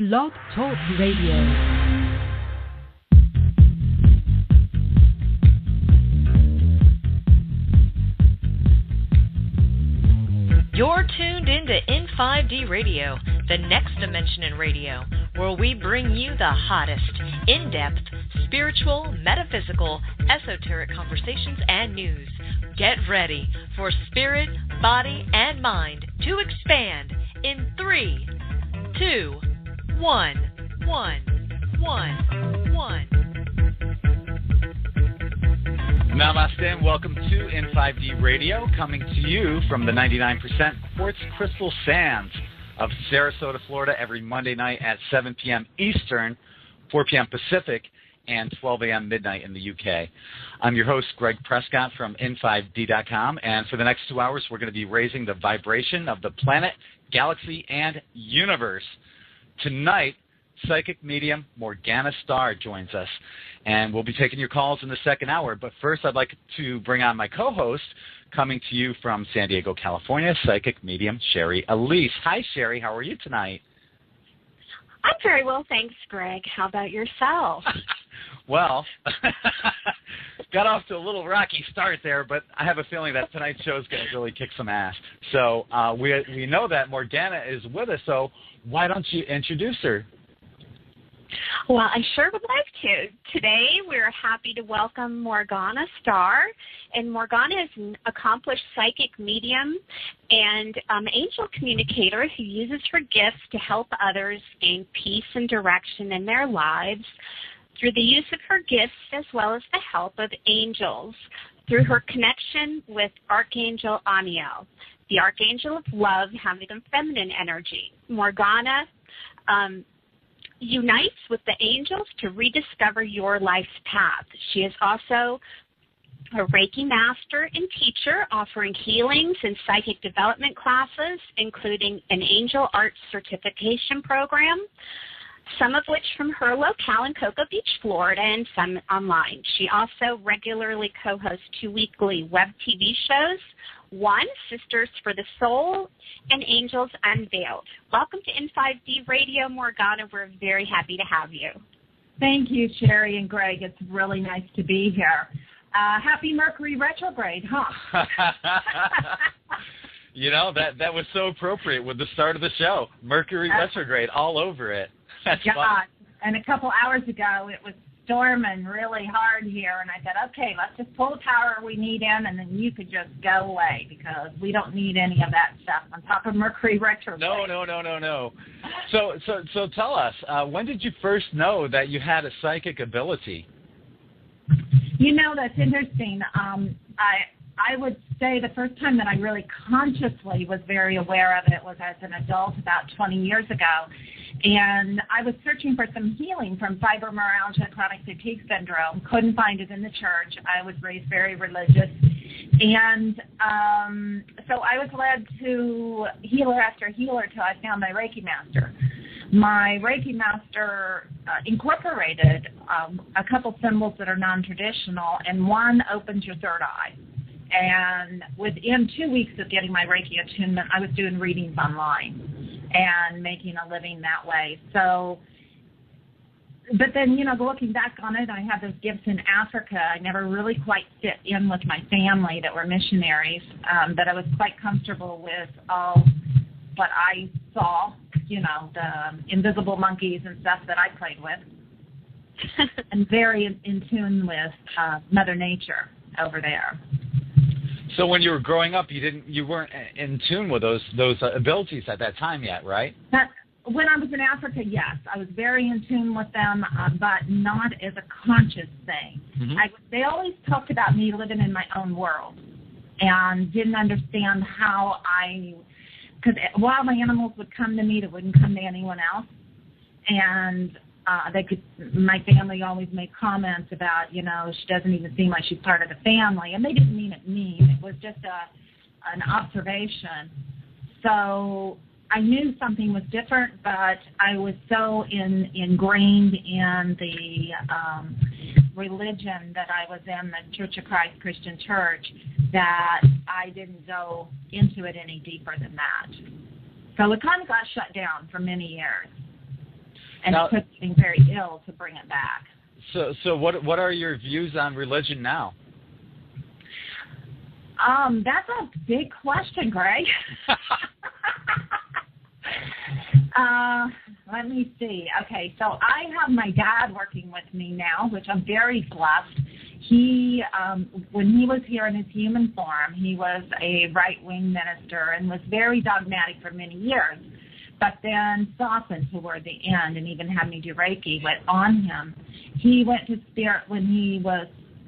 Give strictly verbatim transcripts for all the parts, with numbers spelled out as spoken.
Blog Talk Radio. You're tuned into In five D Radio, the next dimension in radio, where we bring you the hottest, in-depth, spiritual, metaphysical, esoteric conversations and news. Get ready for spirit, body, and mind to expand in three, two, one, one, one, one. Namaste and welcome to In five D Radio, coming to you from the ninety-nine percent Quartz Crystal Sands of Sarasota, Florida, every Monday night at seven p.m. Eastern, four p.m. Pacific, and twelve a.m. midnight in the U K. I'm your host, Greg Prescott from in five D dot com, and for the next two hours, we're going to be raising the vibration of the planet, galaxy, and universe. Tonight, psychic medium Morgana Starr joins us, and we'll be taking your calls in the second hour. But first, I'd like to bring on my co-host, coming to you from San Diego, California, psychic medium Sherry Elise. Hi, Sherry. How are you tonight? I'm very well, thanks, Greg. How about yourself? Well, got off to a little rocky start there, but I have a feeling that tonight's show is going to really kick some ass. So uh, we, we know that Morgana is with us, so why don't you introduce her? Well, I sure would like to. Today, we're happy to welcome Morgana Starr. And Morgana is an accomplished psychic medium and um, angel communicator who uses her gifts to help others gain peace and direction in their lives through the use of her gifts as well as the help of angels, through her connection with Archangel Anael, the Archangel of Love, having a feminine energy. Morgana Um, unites with the angels to rediscover your life's path. She is also a Reiki master and teacher, offering healings and psychic development classes, including an Angel Arts certification program, some of which from her locale in Cocoa Beach, Florida, and some online. She also regularly co-hosts two weekly web T V shows, one, Sisters for the Soul, and Angels Unveiled. Welcome to In five D Radio, Morgana. We're very happy to have you. Thank you, Sherry and Greg. It's really nice to be here. Uh, happy Mercury Retrograde, huh? You know, that, that was so appropriate with the start of the show. Mercury uh, Retrograde all over it. That's God. Fun. And a couple hours ago, it was storming really hard here, and I said, okay, let's just pull the power we need in, and then you could just go away because we don't need any of that stuff on top of Mercury Retrograde. No, no, no, no, no. So, so, so tell us, uh, when did you first know that you had a psychic ability? You know, that's interesting. Um, I I would say the first time that I really consciously was very aware of it was as an adult about twenty years ago. And I was searching for some healing from fibromyalgia, chronic fatigue syndrome. Couldn't find it in the church. I was raised very religious. And um, so I was led to healer after healer till I found my Reiki master. My Reiki master uh, incorporated um, a couple symbols that are non-traditional, and one opens your third eye. And within two weeks of getting my Reiki attunement, I was doing readings online and making a living that way. So, but then, you know, looking back on it, I had those gifts in Africa. I never really quite fit in with my family that were missionaries, um, but I was quite comfortable with all what I saw, you know, the invisible monkeys and stuff that I played with. I'm very in tune with uh, Mother Nature over there. So when you were growing up, you didn't, you weren't in tune with those those abilities at that time yet, right? That, when I was in Africa, yes, I was very in tune with them, uh, but not as a conscious thing. Mm-hmm. I, they always talked about me living in my own world, and didn't understand how I, because wild animals would come to me that wouldn't come to anyone else, and. Uh, they could, my family always made comments about, you know, she doesn't even seem like she's part of the family. And they didn't mean it mean. It was just a, an observation. So I knew something was different, but I was so in, ingrained in the um, religion that I was in, the Church of Christ Christian Church, that I didn't go into it any deeper than that. So it kind of got shut down for many years. and now, it took being very ill to bring it back. So, so what what are your views on religion now? Um, that's a big question, Greg. uh, let me see. Okay, so I have my dad working with me now, which I'm very blessed. He, um, when he was here in his human form, he was a right-wing minister and was very dogmatic for many years, but then softened toward the end and even had me do Reiki went on him. He went to spirit when he was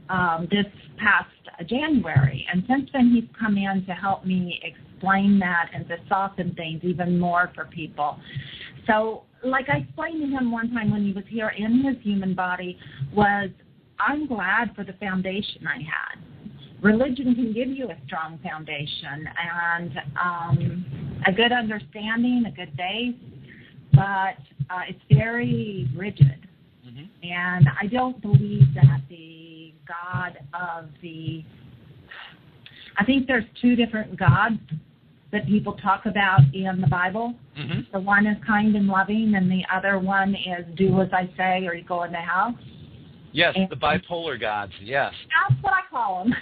um, this past January, and since then he's come in to help me explain that and to soften things even more for people. So, like I explained to him one time when he was here in his human body, was I'm glad for the foundation I had. Religion can give you a strong foundation and um, a good understanding, a good base, but uh, it's very rigid. Mm-hmm. And I don't believe that the God of the... I think there's two different gods that people talk about in the Bible. Mm-hmm. The one is kind and loving, and the other one is do as I say or you go into hell. Yes, the bipolar gods, yes. That's what I call them.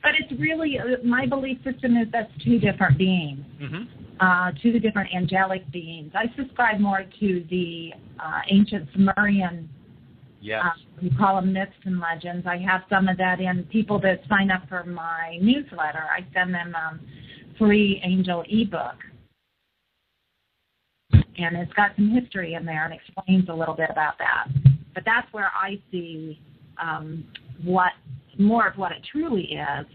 But it's really, my belief system is that's two different beings, mm-hmm. uh, two different angelic beings. I subscribe more to the uh, ancient Sumerian, yes. uh, we call them myths and legends. I have some of that in people that sign up for my newsletter. I send them a um, free angel ebook. And it's got some history in there and explains a little bit about that. But that's where I see um, what more of what it truly is.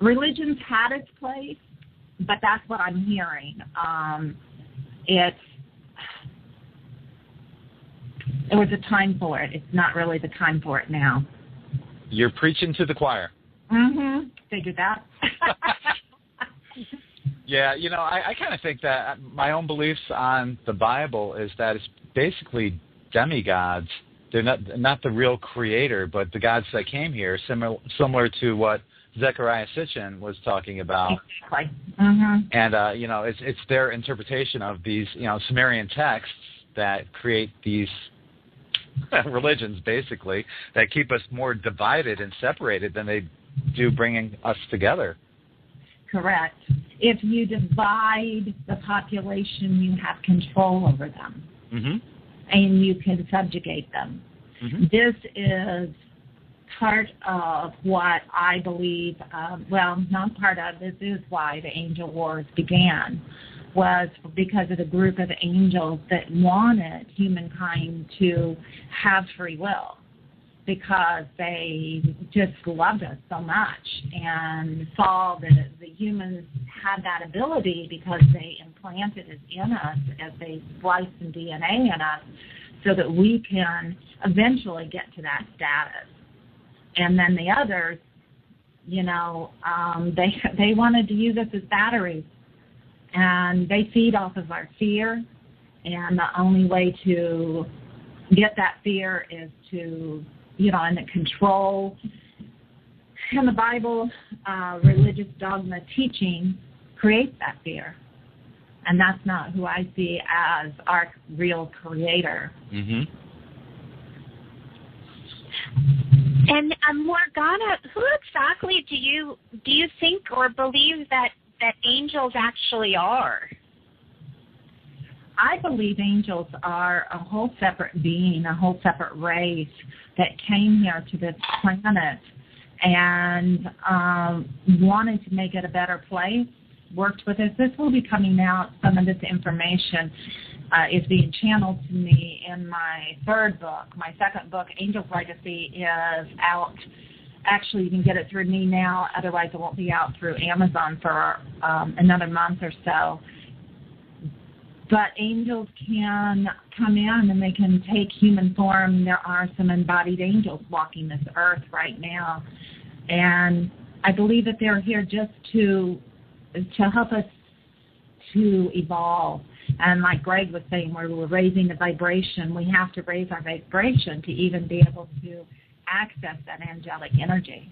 Religion's had its place, but that's what I'm hearing. Um, it's it was a time for it. It's not really the time for it now. You're preaching to the choir. Mm-hmm. Figured that. Yeah, you know, I, I kind of think that my own beliefs on the Bible is that it's basically demigods. They're not not the real creator, but the gods that came here, similar similar to what Zechariah Sitchin was talking about. Exactly. Mm-hmm. And uh, you know, it's it's their interpretation of these you know Sumerian texts that create these religions, basically, that keep us more divided and separated than they do bringing us together. Correct. If you divide the population, you have control over them, mm-hmm. and you can subjugate them. Mm-hmm. This is part of what I believe, um, well, not part of, this is why the angel wars began, was because of the group of angels that wanted humankind to have free will. Because they just loved us so much and saw that the humans had that ability because they implanted it in us as they spliced some D N A in us so that we can eventually get to that status. And then the others, you know, um, they they wanted to use us as batteries. And they feed off of our fear. And the only way to get that fear is to... you know, and the control. And the Bible, uh, religious dogma teaching creates that fear. And that's not who I see as our real creator. Mm-hmm. And um, Morgana, who exactly do you do you think or believe that, that angels actually are? I believe angels are a whole separate being, a whole separate race that came here to this planet and um, wanted to make it a better place, worked with us. This will be coming out. Some of this information uh, is being channeled to me in my third book. My second book, Angel's Legacy, is out. Actually, you can get it through me now. Otherwise, it won't be out through Amazon for um, another month or so. But angels can come in and they can take human form. There are some embodied angels walking this earth right now. And I believe that they're here just to to help us to evolve. And like Greg was saying, where we're raising the vibration, we have to raise our vibration to even be able to access that angelic energy.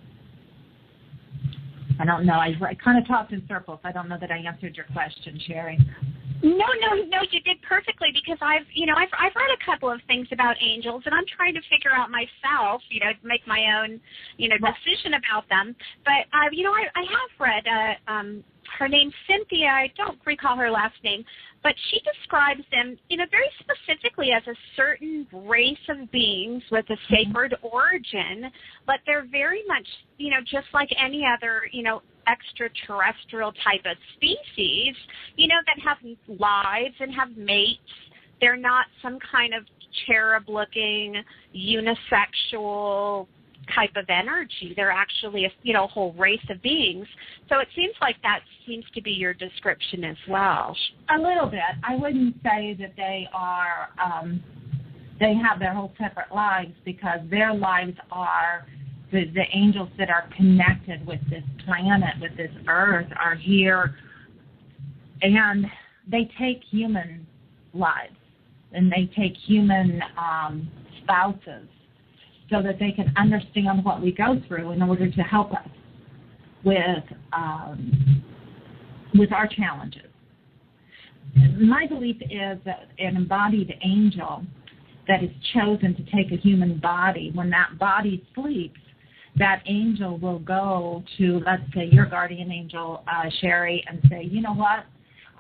I don't know. I, I kind of talked in circles. I don't know that I answered your question, Sherry. No, no, no, you did perfectly because I've, you know, I've, I've read a couple of things about angels, and I'm trying to figure out myself, you know, make my own, you know, decision about them. But, uh, you know, I, I have read, uh, um, her name's Cynthia, I don't recall her last name, but she describes them, you know, very specifically as a certain race of beings with a sacred origin, but they're very much, you know, just like any other, you know, extraterrestrial type of species, you know, that have lives and have mates. They're not some kind of cherub-looking, unisexual type of energy. They're actually a, you know, whole race of beings. So it seems like that seems to be your description as well. A little bit. I wouldn't say that they are, um, they have their whole separate lives, because their lives are the, the angels that are connected with this planet, with this earth, are here, and they take human lives, and they take human um, spouses, so that they can understand what we go through in order to help us with um, with our challenges. My belief is that an embodied angel that is chosen to take a human body, when that body sleeps, that angel will go to, let's say, your guardian angel, uh, Sherry, and say, you know what,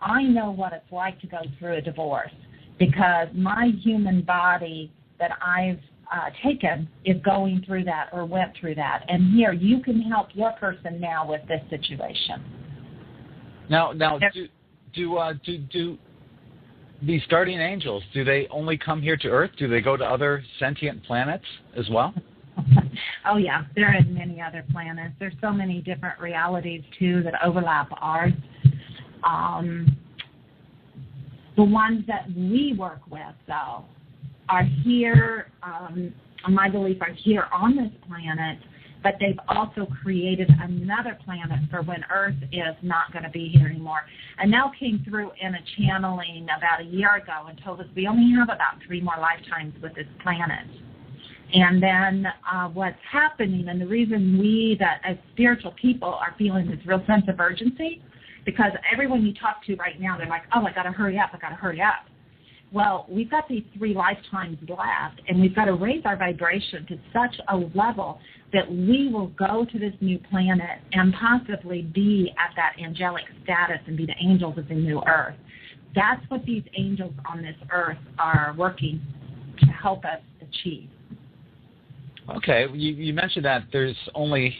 I know what it's like to go through a divorce, because my human body that I've Uh, taken is going through that or went through that. And here, you can help your person now with this situation. Now, now do do, uh, do do these guardian angels, do they only come here to Earth? Do they go to other sentient planets as well? Oh, yeah. They're in many other planets. There's so many different realities, too, that overlap ours. Um, the ones that we work with, though, are here, um, my belief, are here on this planet, but they've also created another planet for when Earth is not going to be here anymore. Anel came through in a channeling about a year ago and told us we only have about three more lifetimes with this planet. And then uh, what's happening, and the reason we, that as spiritual people, are feeling this real sense of urgency, because everyone you talk to right now, they're like, oh, I got to hurry up, I got to hurry up. Well, we've got these three lifetimes left, and we've got to raise our vibration to such a level that we will go to this new planet and possibly be at that angelic status and be the angels of the new earth. That's what these angels on this earth are working to help us achieve. Okay. You, you mentioned that there's only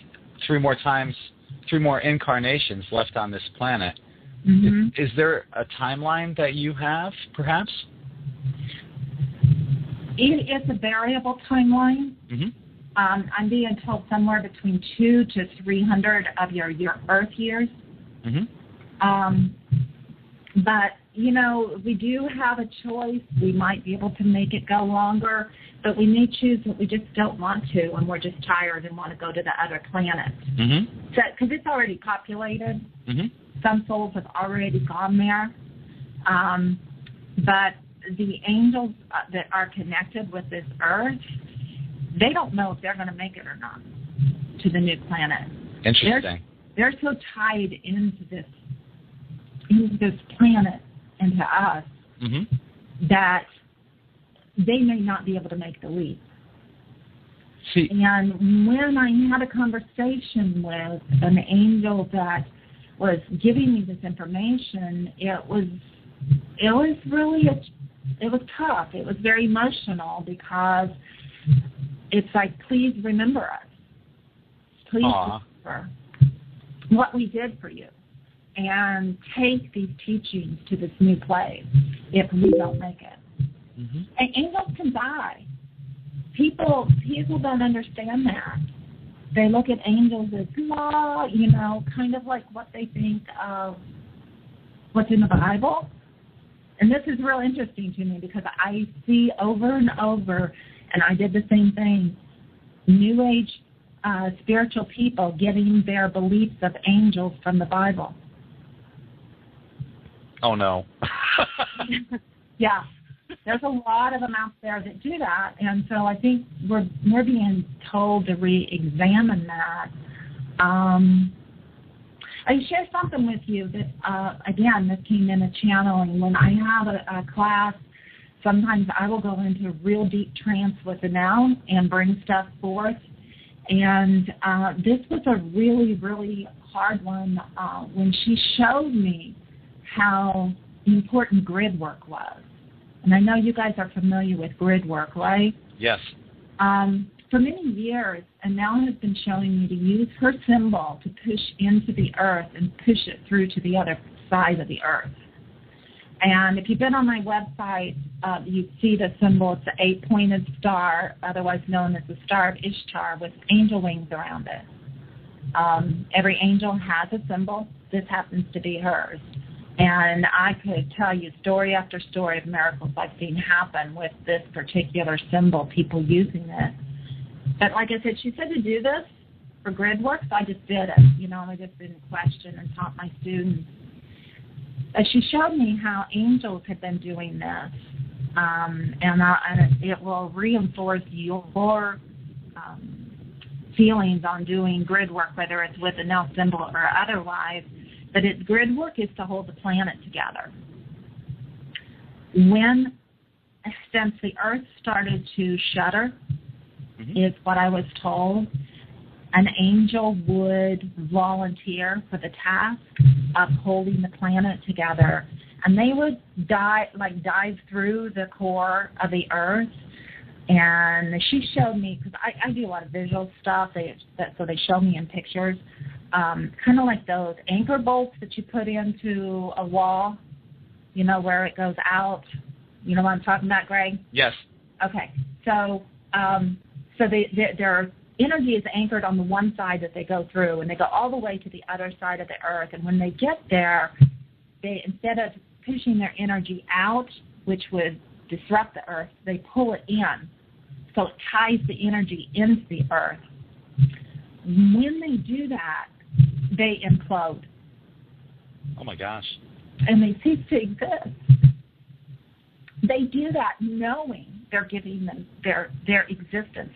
three more times, three more incarnations left on this planet. Mm-hmm. Is, is there a timeline that you have, perhaps? It, it's a variable timeline. Mm-hmm. um, I'm being told somewhere between two to three hundred of your, your Earth years. Mm-hmm. Um, but you know, we do have a choice. We might be able to make it go longer, but we may choose that we just don't want to, and we're just tired and want to go to the other planet. Mm-hmm. So, because it's already populated. Mm-hmm. Some souls have already gone there. Um, but the angels that are connected with this earth, they don't know if they're going to make it or not to the new planet. Interesting. They're, they're so tied into this, into this planet and to us, mm-hmm, that they may not be able to make the leap. See. And when I had a conversation with an angel that was giving me this information, it was it was really a, it was tough. It was very emotional, because it's like, please remember us. Please Aww. remember what we did for you, and take these teachings to this new place if we don't make it. Mm-hmm. And angels can die. People people don't understand that. They look at angels as law, you know, kind of like what they think of what's in the Bible. And this is real interesting to me, because I see over and over, and I did the same thing, New Age uh, spiritual people getting their beliefs of angels from the Bible. Oh, no. Yeah. There's a lot of them out there that do that, and so I think we're, we're being told to re-examine that. Um, I share something with you that, uh, again, this came in a channeling. When I have a, a class Sometimes I will go into a real deep trance with Anael and bring stuff forth. And uh, this was a really, really hard one uh, when she showed me how important grid work was. And I know you guys are familiar with grid work, right? Yes. Um, for many years, Anael has been showing me to use her symbol to push into the earth and push it through to the other side of the earth. And if you've been on my website, uh, you see the symbol. It's an eight-pointed star, otherwise known as the Star of Ishtar, with angel wings around it. Um, every angel has a symbol. This happens to be hers. And I could tell you story after story of miracles I've seen happen with this particular symbol, people using it. But like I said, she said to do this for grid work, so I just did it. You know, I just didn't question and taught my students. But she showed me how angels have been doing this, um, and, I, and it will reinforce your um, feelings on doing grid work, whether it's with a Anael symbol or otherwise. But it, grid work is to hold the planet together. When, since the Earth started to shudder, mm-hmm. is what I was told, an angel would volunteer for the task of holding the planet together. And they would dive, like dive through the core of the Earth. And she showed me, because I, I do a lot of visual stuff, they, that, so they show me in pictures, um, kind of like those anchor bolts that you put into a wall, you know, where it goes out. You know what I'm talking about, Greg? Yes. Okay. So, um, so they, they, they're... energy is anchored on the one side that they go through, and they go all the way to the other side of the earth. And when they get there, they, instead of pushing their energy out, which would disrupt the earth, they pull it in. So it ties the energy into the earth. When they do that, they implode. Oh, my gosh. And they cease to exist. They do that knowing they're giving them their, their existence.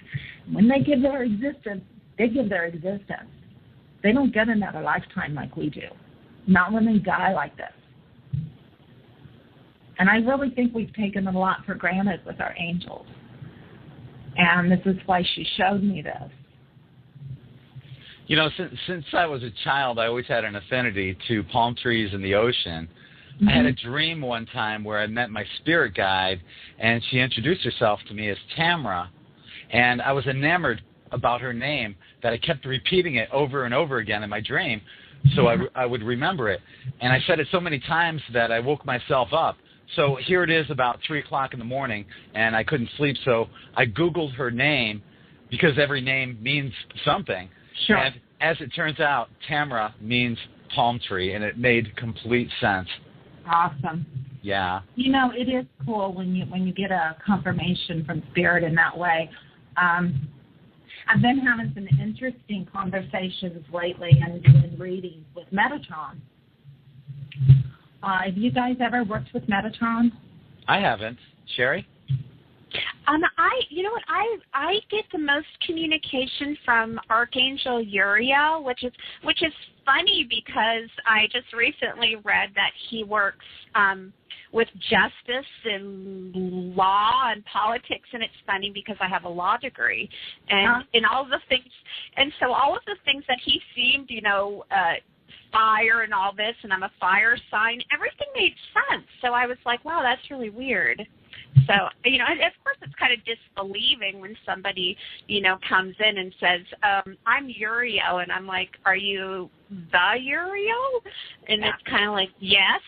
When they give their existence, they give their existence. They don't get another lifetime like we do. Not when they die like this. And I really think we've taken a lot for granted with our angels. And this is why she showed me this. You know, since, since I was a child, I always had an affinity to palm trees and the ocean. I had a dream one time where I met my spirit guide, and she introduced herself to me as Tamra, and I was enamored about her name that I kept repeating it over and over again in my dream, so I, I would remember it. And I said it so many times that I woke myself up. So here it is about three o'clock in the morning, and I couldn't sleep, so I Googled her name because every name means something. Sure. And as it turns out, Tamra means palm tree, and it made complete sense. Awesome. Yeah. You know, it is cool when you when you get a confirmation from spirit in that way. Um, I've been having some interesting conversations lately and doing readings with Metatron. Uh, have you guys ever worked with Metatron? I haven't. Sherry? Um, I, you know what, I I get the most communication from Archangel Uriel, which is which is funny because I just recently read that he works um, with justice and law and politics, and it's funny because I have a law degree, and in huh? all the things, and so all of the things that he seemed, you know. Uh, fire and all this, and I'm a fire sign. Everything made sense. So I was like, wow, that's really weird. So, you know, of course it's kind of disbelieving when somebody, you know, comes in and says, um, I'm Uriel, and I'm like, are you the Uriel? And yeah. It's kind of like, yes,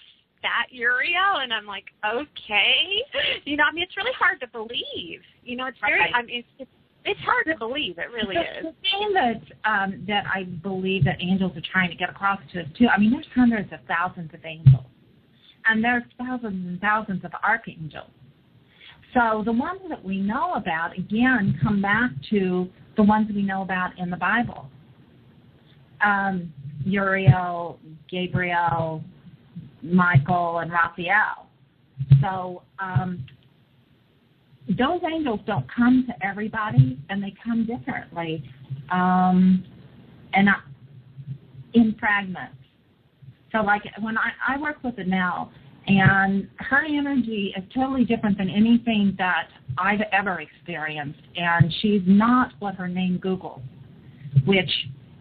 that Uriel, and I'm like, okay. You know, I mean, it's really hard to believe. You know, it's very, right. I mean, it's, it's It's hard to believe. It really is. The thing that um, that I believe that angels are trying to get across to us, too, I mean, there's hundreds of thousands of angels, and there's thousands and thousands of archangels. So the ones that we know about, again, come back to the ones we know about in the Bible. Um, Uriel, Gabriel, Michael, and Raphael. So... Um, Those angels don't come to everybody, and they come differently, um, and I, in fragments. So, like, when I, I work with Anael, And her energy is totally different than anything that I've ever experienced. And she's not what her name Googles, which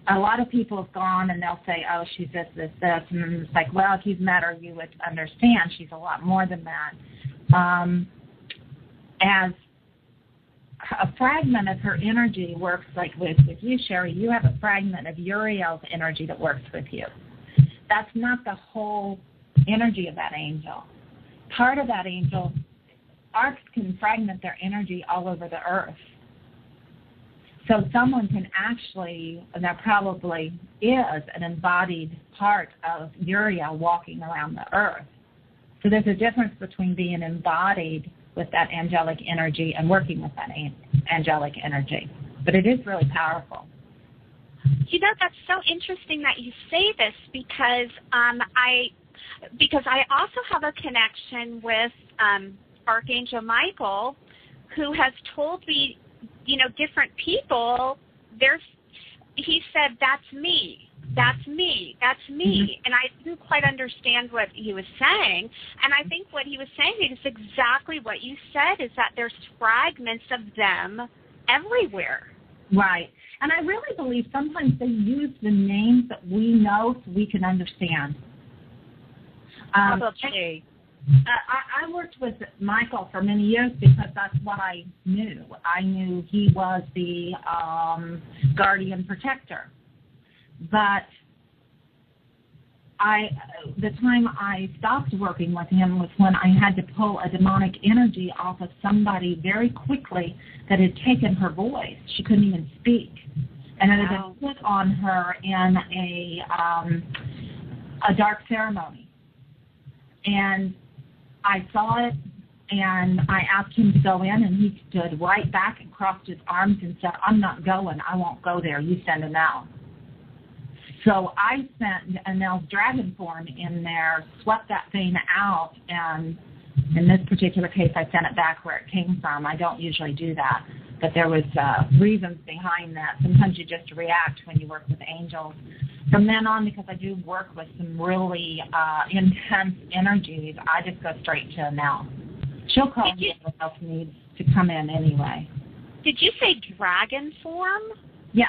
a lot of people have gone and they'll say, oh, she's this, this, this. And then it's like, well, if you've met her, you would understand. She's a lot more than that. Um, as a fragment of her energy works like with, with you, Sherry, you have a fragment of Uriel's energy that works with you. That's not the whole energy of that angel. Part of that angel, arcs can fragment their energy all over the earth. So someone can actually, and that probably is an embodied part of Uriel walking around the earth. So there's a difference between being embodied with that angelic energy and working with that angelic energy. But it is really powerful. You know, that's so interesting that you say this because um, I... Because I also have a connection with um, Archangel Michael, who has told me, you know, different people, there's, he said, that's me, that's me, that's me. Mm-hmm. And I didn't quite understand what he was saying. And I think what he was saying is exactly what you said, is that there's fragments of them everywhere. Right. And I really believe sometimes they use the names that we know so we can understand. Um, Probably. I, I worked with Michael for many years because that's what I knew. I knew he was the um, guardian protector. But I, the time I stopped working with him was when I had to pull a demonic energy off of somebody very quickly that had taken her voice. She couldn't even speak. And it had been put on her in a um, a dark ceremony. And I saw it, and I asked him to go in, and he stood right back and crossed his arms and said, I'm not going. I won't go there. You send Anael. So I sent Anael's dragon form in there, swept that thing out, and in this particular case, I sent it back where it came from. I don't usually do that, but there was uh, reasons behind that. Sometimes you just react when you work with angels. From then on, because I do work with some really uh, intense energies, I just go straight to Anael. She'll call me if anyone else needs to come in anyway. Did you say dragon form? Yeah.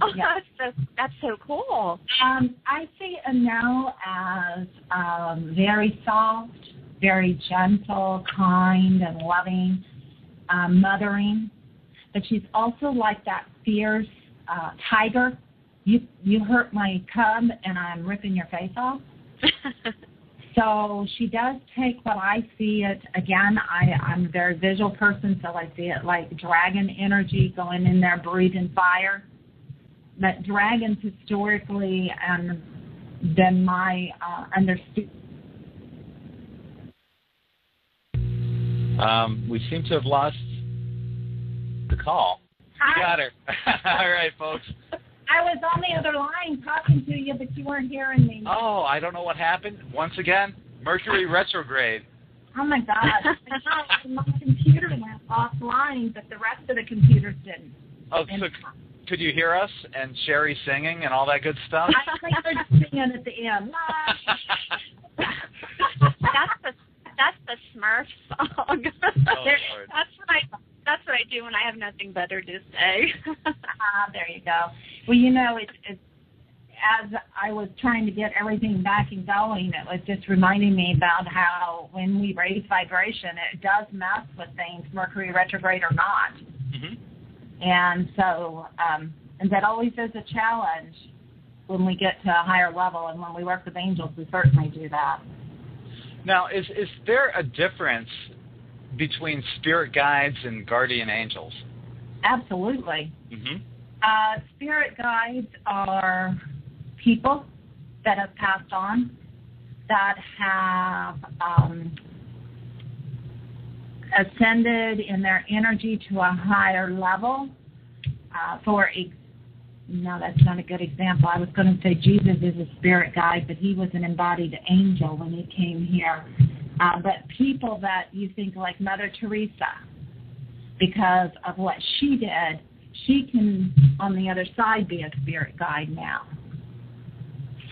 Oh, yeah. That's, so, that's so cool. Um, I see Anael as um, very soft, very gentle, kind, and loving, um, mothering. But she's also like that fierce uh, tiger. You you hurt my cub, and I'm ripping your face off. So she does take what I see it. Again, I, I'm a very visual person, so I see it like dragon energy going in there, breathing fire. But dragons historically, and then my uh, understanding. Um, we seem to have lost the call. Hi. We got her. All right, folks. I was on the other line talking to you, but you weren't hearing me. Oh, I don't know what happened. Once again, Mercury retrograde. Oh, my God. My computer went offline, but the rest of the computers didn't. Oh, so could you hear us and Sherry singing and all that good stuff? I think they're singing at the end. that's, the, that's the Smurfs song. Oh, that's what I That's what I do when I have nothing better to say. Ah, there you go. Well, you know, it, it, as I was trying to get everything back and going, it was just reminding me about how when we raise vibration, it does mess with things, Mercury retrograde or not. Mm-hmm. And so, um, and that always is a challenge when we get to a higher level, and when we work with angels, we certainly do that. Now, is is there a difference between spirit guides and guardian angels? Absolutely. Mm-hmm. Uh, spirit guides are people that have passed on, that have um, ascended in their energy to a higher level. Uh, for ex- No, that's not a good example. I was going to say Jesus is a spirit guide, but he was an embodied angel when he came here. Uh, but people that you think like Mother Teresa, because of what she did, she can, on the other side, be a spirit guide now.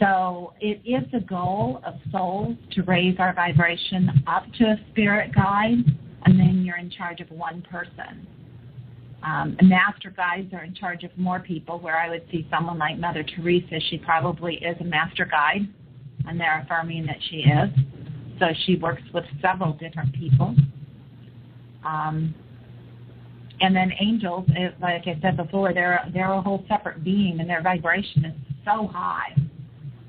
So it is the goal of souls to raise our vibration up to a spirit guide, and then you're in charge of one person. Um, master guides are in charge of more people, where I would see someone like Mother Teresa. She probably is a master guide, and they're affirming that she is. So she works with several different people. Um, and then angels, like I said before, they're, they're a whole separate being, and their vibration is so high.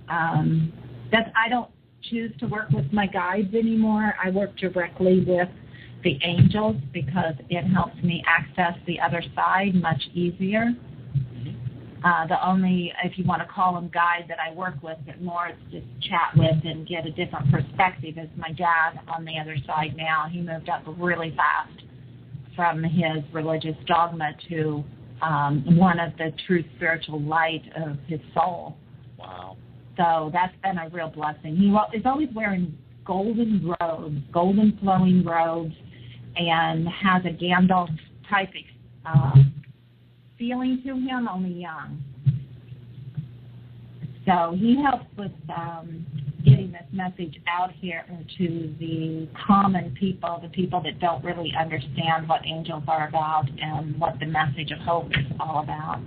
Um, that's, I don't choose to work with my guides anymore. I work directly with the angels because it helps me access the other side much easier. Uh, the only, if you want to call them guide, that I work with, but more it's just chat with and get a different perspective is my dad on the other side now. He moved up really fast from his religious dogma to um, one of the true spiritual light of his soul. Wow. So that's been a real blessing. He is always wearing golden robes, golden flowing robes, and has a Gandalf-type uh, feeling to him, only young. So he helps with um, getting this message out here to the common people, the people that don't really understand what angels are about and what the message of hope is all about.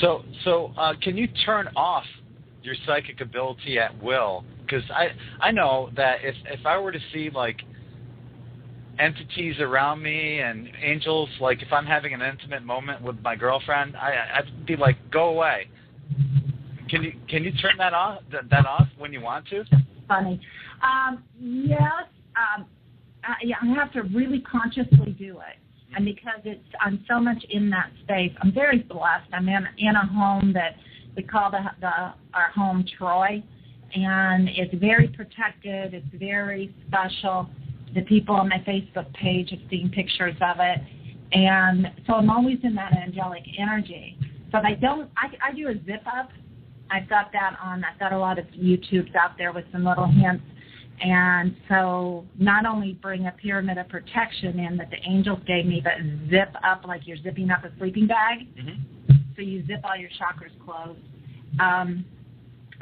So, so uh, can you turn off your psychic ability at will? Because I, I know that if, if I were to see, like, entities around me and angels, like if I'm having an intimate moment with my girlfriend, I, I'd be like, go away. Can you can you turn that off that, that off when you want to? Funny. Um, yes. Um, I, yeah, I have to really consciously do it. And because it's, I'm so much in that space, I'm very blessed. I'm in, in a home that we call the, the our home Troy, and it's very protected. It's very special. The people on my Facebook page have seen pictures of it. And so I'm always in that angelic energy. So I don't, I, I do a zip up. I've got that on, I've got a lot of YouTubes out there with some little hints. And so not only bring a pyramid of protection in that the angels gave me, but zip up like you're zipping up a sleeping bag. Mm-hmm. So you zip all your chakras closed. Um,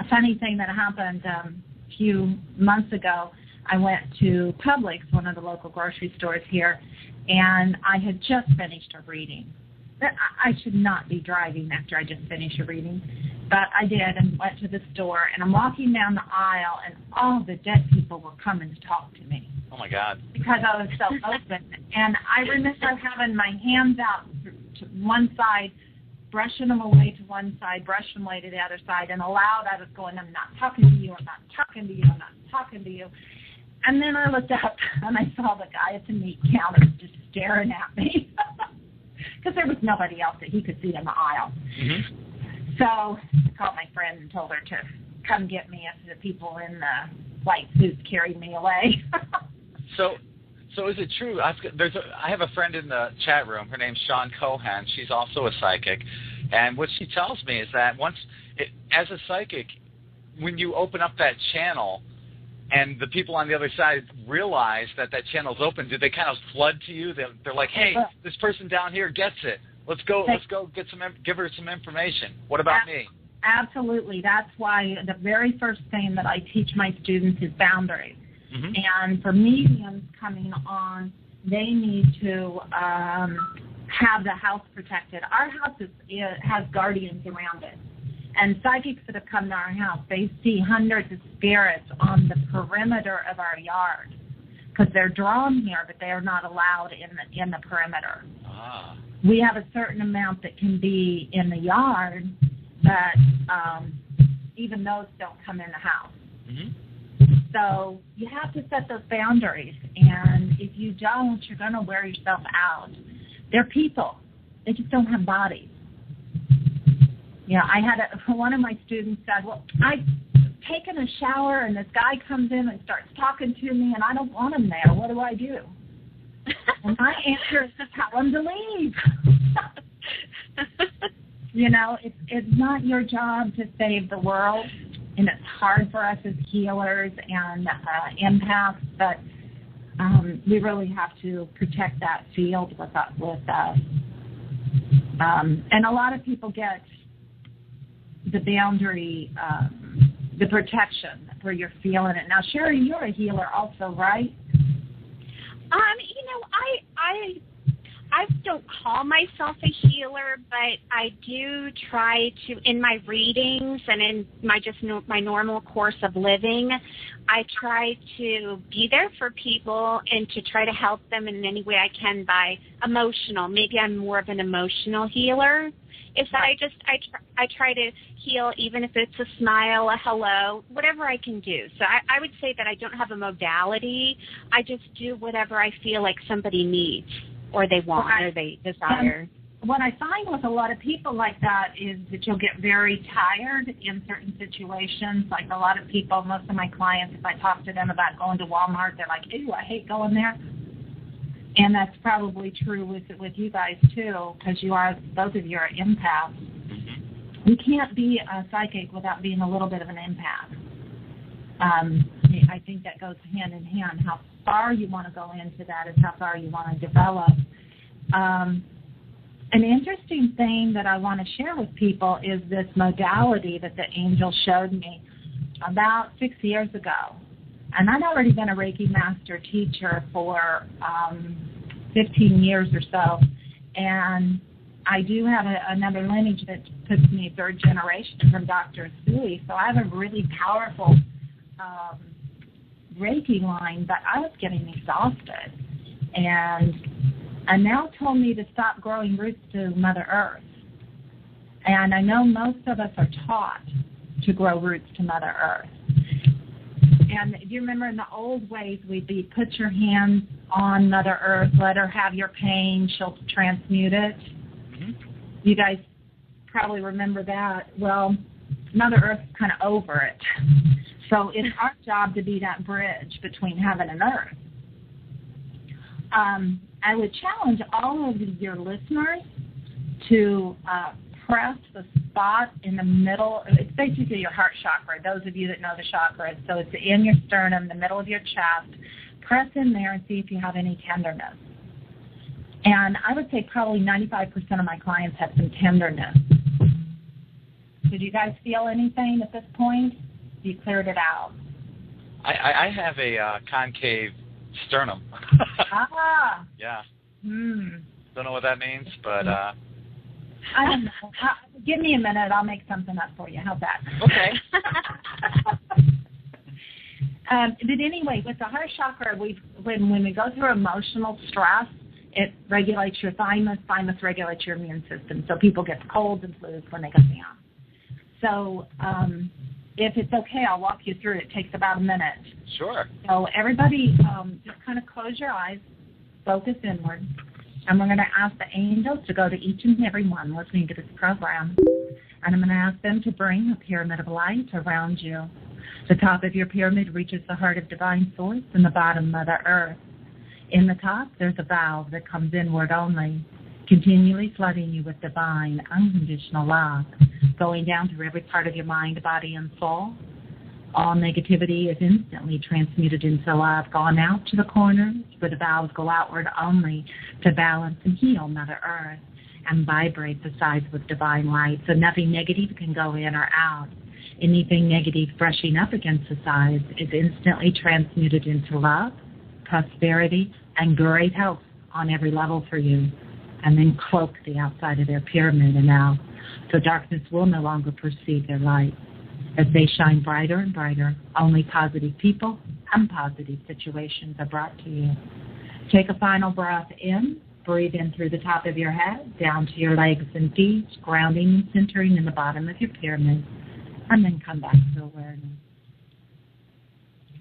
a funny thing that happened um, a few months ago, I went to Publix, one of the local grocery stores here, and I had just finished a reading. I should not be driving after I just finished a reading. But I did, and went to the store, and I'm walking down the aisle, and all the dead people were coming to talk to me. Oh, my God. Because I was so open. And I remember having my hands out to one side, brushing them away to one side, brushing them away to the other side, and aloud I was going, I'm not talking to you, I'm not talking to you, I'm not talking to you. And then I looked up, and I saw the guy at the meat counter just staring at me. Because there was nobody else that he could see in the aisle. Mm-hmm. So I called my friend and told her to come get me if the people in the white suits carried me away. so so is it true? I've, there's a, I have a friend in the chat room. Her name's Sean Cohan. She's also a psychic. And what she tells me is that once, it, as a psychic, when you open up that channel and the people on the other side realize that that channel's open, do they kind of flood to you? They're, they're like, hey, this person down here gets it. Let's go. Let's go get some. Give her some information. What about me? Absolutely. That's why the very first thing that I teach my students is boundaries. Mm-hmm. And for mediums coming on, they need to um, have the house protected. Our house is, it has guardians around it, and psychics that have come to our house, they see hundreds of spirits on the perimeter of our yard because they're drawn here, but they are not allowed in the in the perimeter. Ah. We have a certain amount that can be in the yard, but um, even those don't come in the house. Mm-hmm. So you have to set those boundaries, and if you don't, you're going to wear yourself out. They're people. They just don't have bodies. Yeah, I had a, one of my students said, well, I've taken a shower, and this guy comes in and starts talking to me, and I don't want him there. What do I do? And my answer is to tell them to leave. You know, it's, it's not your job to save the world, and it's hard for us as healers and uh, empaths, but um, we really have to protect that field with us. With us. Um, and a lot of people get the boundary, um, the protection where you're feeling it. Now, Sherry, you're a healer also, right? Um, you know, I I... I don't call myself a healer, but I do try to, in my readings and in my just no, my normal course of living, I try to be there for people and to try to help them in any way I can by emotional. Maybe I'm more of an emotional healer. Is that I just I tr- I try to heal even if it's a smile, a hello, whatever I can do. So I, I would say that I don't have a modality. I just do whatever I feel like somebody needs. Or they want, well, I, or they desire. Um, what I find with a lot of people like that is that you'll get very tired in certain situations. Like a lot of people, most of my clients, if I talk to them about going to Walmart, they're like, ew, I hate going there. And that's probably true with with you guys, too, because you are, both of you are empaths. You can't be a psychic without being a little bit of an empath. Um, I think that goes hand in hand. How far you want to go into that is how far you want to develop. Um, an interesting thing that I want to share with people is this modality that the angel showed me about six years ago. And I'd already been a Reiki master teacher for um, fifteen years or so. And I do have a, another lineage that puts me third generation from Doctor Sui. So I have a really powerful Um, Reiki line, but I was getting exhausted, and Anel told me to stop growing roots to Mother Earth. And I know most of us are taught to grow roots to Mother Earth. And do you remember in the old ways we'd be put your hands on Mother Earth, let her have your pain, she'll transmute it. Mm-hmm. You guys probably remember that. Well, Mother Earth's kind of over it. So it's our job to be that bridge between heaven and earth. Um, I would challenge all of your listeners to uh, press the spot in the middle. It's basically your heart chakra, those of you that know the chakra. So it's in your sternum, the middle of your chest. Press in there and see if you have any tenderness. And I would say probably ninety-five percent of my clients have some tenderness. Did you guys feel anything at this point? You cleared it out. I, I have a uh, concave sternum. Ah. Yeah. Hmm. Don't know what that means, but. Uh... I don't know. Uh, give me a minute. I'll make something up for you. How's that? Okay. um, but anyway, with the heart chakra, we when when we go through emotional stress, it regulates your thymus. Thymus regulates your immune system. So people get colds and flus when they go down. So. Um, If it's okay, I'll walk you through it. It takes about a minute. Sure. So everybody, um, just kind of close your eyes, focus inward, and we're going to ask the angels to go to each and every one listening to this program, and I'm going to ask them to bring a pyramid of light around you. The top of your pyramid reaches the heart of divine source and the bottom, Mother Earth. In the top, there's a valve that comes inward only, continually flooding you with divine, unconditional love, going down through every part of your mind, body, and soul. All negativity is instantly transmuted into love, gone out to the corners, where the valves go outward only to balance and heal Mother Earth and vibrate the sides with divine light, so nothing negative can go in or out. Anything negative brushing up against the sides is instantly transmuted into love, prosperity, and great health on every level for you. And then cloak the outside of their pyramid and now, so darkness will no longer perceive their light. As they shine brighter and brighter, only positive people and positive situations are brought to you. Take a final breath in, breathe in through the top of your head, down to your legs and feet, grounding and centering in the bottom of your pyramid, and then come back to awareness.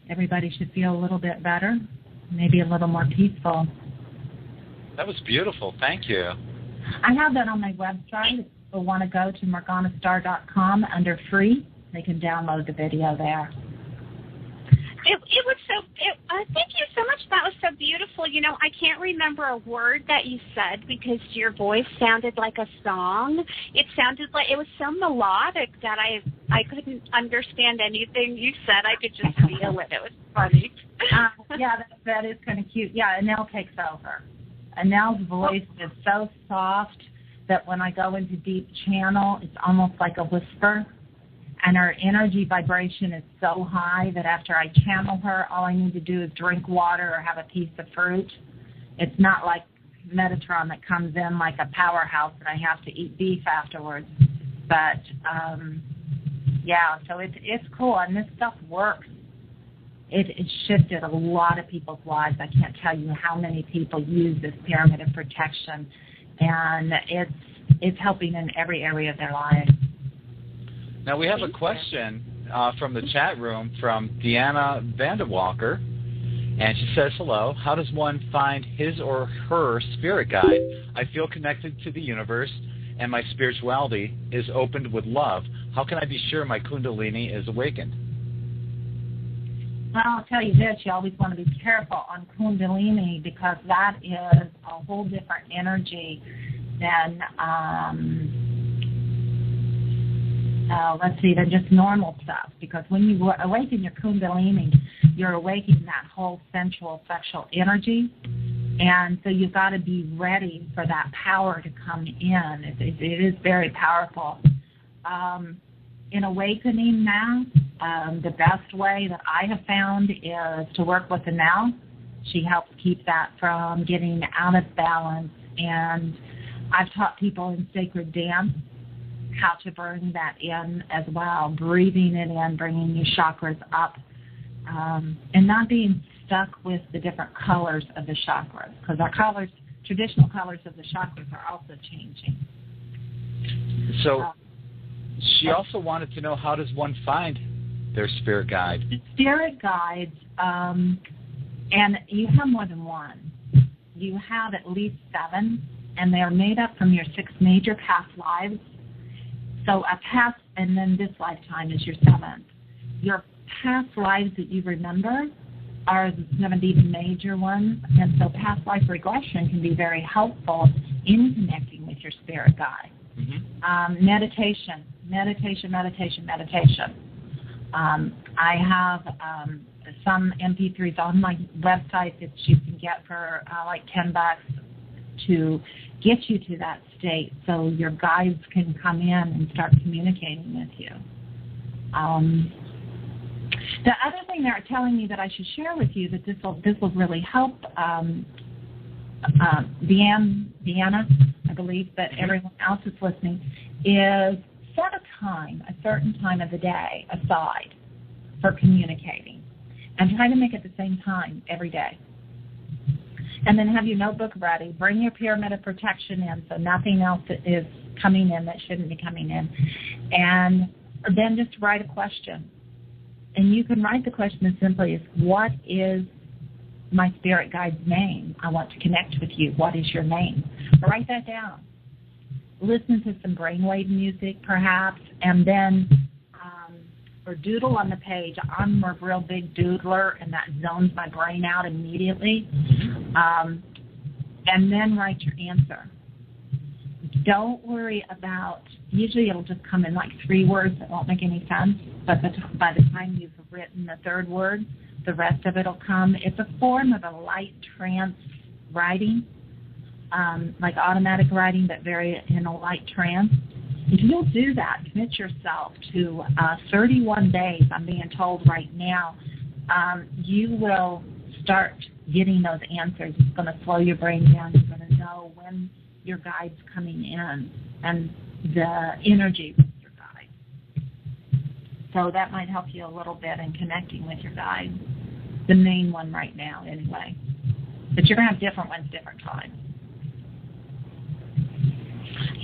Everybody should feel a little bit better, maybe a little more peaceful. That was beautiful. Thank you. I have that on my website. If people want to go to Morgana Starr dot com under free, they can download the video there. It, it was so, it, uh, thank you so much. That was so beautiful. You know, I can't remember a word that you said because your voice sounded like a song. It sounded like, it was so melodic that I I couldn't understand anything you said. I could just feel it. It was funny. uh, yeah, that, that is kind of cute. Yeah, Anel takes over. Anel's voice is so soft that when I go into deep channel, it's almost like a whisper, and her energy vibration is so high that after I channel her, all I need to do is drink water or have a piece of fruit. It's not like Metatron that comes in like a powerhouse and I have to eat beef afterwards. But, um, yeah, so it's, it's cool, and this stuff works. It, it shifted a lot of people's lives. I can't tell you how many people use this pyramid of protection, and it's it's helping in every area of their life. Now we have a question uh, from the chat room from Deanna Vandewalker, and she says, hello, how does one find his or her spirit guide? I feel connected to the universe, and my spirituality is opened with love. How can I be sure my Kundalini is awakened? Well, I'll tell you this, you always want to be careful on Kundalini, because that is a whole different energy than, um, uh, let's see, than just normal stuff. Because when you awaken your Kundalini, you're awakening that whole sensual, sexual energy. And so you've got to be ready for that power to come in. It, it, it is very powerful. Um, in awakening now, Um, the best way that I have found is to work with Anael. She helps keep that from getting out of balance. And I've taught people in sacred dance how to bring that in as well, breathing it in, bringing your chakras up, um, and not being stuck with the different colors of the chakras, because our colors, traditional colors of the chakras are also changing. So um, she also wanted to know, how does one find their spirit guide? Spirit guides, um, and you have more than one. You have at least seven, and they're made up from your six major past lives. So a past, and then this lifetime is your seventh. Your past lives that you remember are going to be the major ones, and so past life regression can be very helpful in connecting with your spirit guide. Mm-hmm. Um, meditation, meditation, meditation, meditation. Um, I have um, some M P threes on my website that you can get for uh, like ten bucks to get you to that state so your guides can come in and start communicating with you. Um, the other thing they're telling me that I should share with you, that this will this will really help um, uh, Deanne, Deanna, I believe, but everyone else that's listening, is set a time, a certain time of the day aside for communicating, and try to make it the same time every day. And then have your notebook ready. Bring your pyramid of protection in so nothing else is coming in that shouldn't be coming in. And then just write a question. And you can write the question as simply as, what is my spirit guide's name? I want to connect with you. What is your name? Write that down. Listen to some brainwave music, perhaps, and then um, or doodle on the page. I'm a real big doodler, and that zones my brain out immediately. Um, and then write your answer. Don't worry about, usually it'll just come in like three words that won't make any sense, but the, by the time you've written the third word, the rest of it will come. It's a form of a light trance writing. Um, like automatic writing, but very in a light trance. If you'll do that, commit yourself to uh, thirty-one days, I'm being told right now, um, you will start getting those answers. It's going to slow your brain down. You're going to know when your guide's coming in and the energy with your guide. So that might help you a little bit in connecting with your guide, the main one right now anyway. But you're going to have different ones, different times.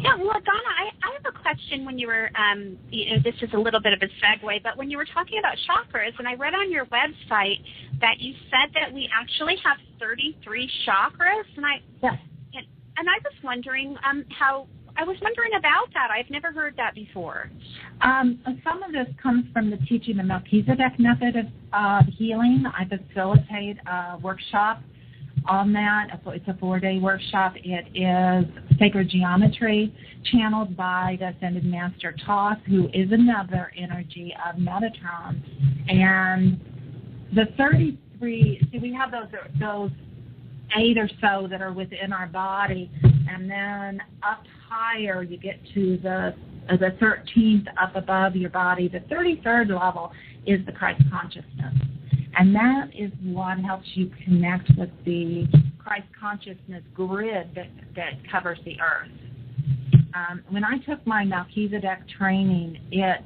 Yeah, well, Donna, I, I have a question. When you were, um, you know, this is a little bit of a segue, but when you were talking about chakras, and I read on your website that you said that we actually have thirty-three chakras, and I yeah. and, and I was wondering um, how, I was wondering about that. I've never heard that before. Um, some of this comes from the teaching, the Melchizedek Method of uh, healing. I facilitate a workshop on that. It's a four-day workshop. It is sacred geometry channeled by the Ascended Master Toss, who is another energy of Metatron. And the thirty-three, see, we have those those eight or so that are within our body, and then up higher you get to the uh, the thirteenth up above your body. The thirty-third level is the Christ consciousness, and that is what helps you connect with the Christ consciousness grid that, that covers the earth. Um, when I took my Melchizedek training, it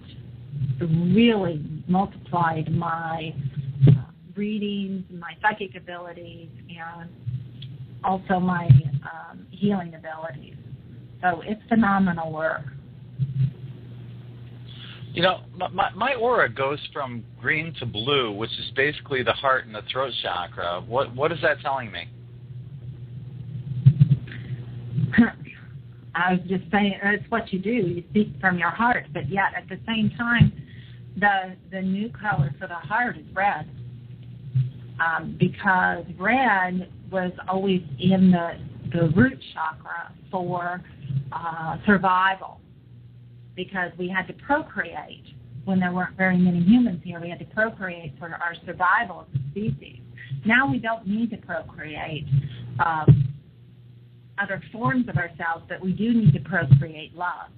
really multiplied my uh, readings, my psychic abilities, and also my um, healing abilities. So it's phenomenal work. You know, my, my aura goes from green to blue, which is basically the heart and the throat chakra. What What is that telling me? I was just saying, it's what you do. You speak from your heart, but yet at the same time, the the new color for the heart is red, um, because red was always in the the root chakra for uh, survival, because we had to procreate when there weren't very many humans here. We had to procreate for our survival as a species. Now we don't need to procreate. Um, other forms of ourselves, but we do need to procreate love.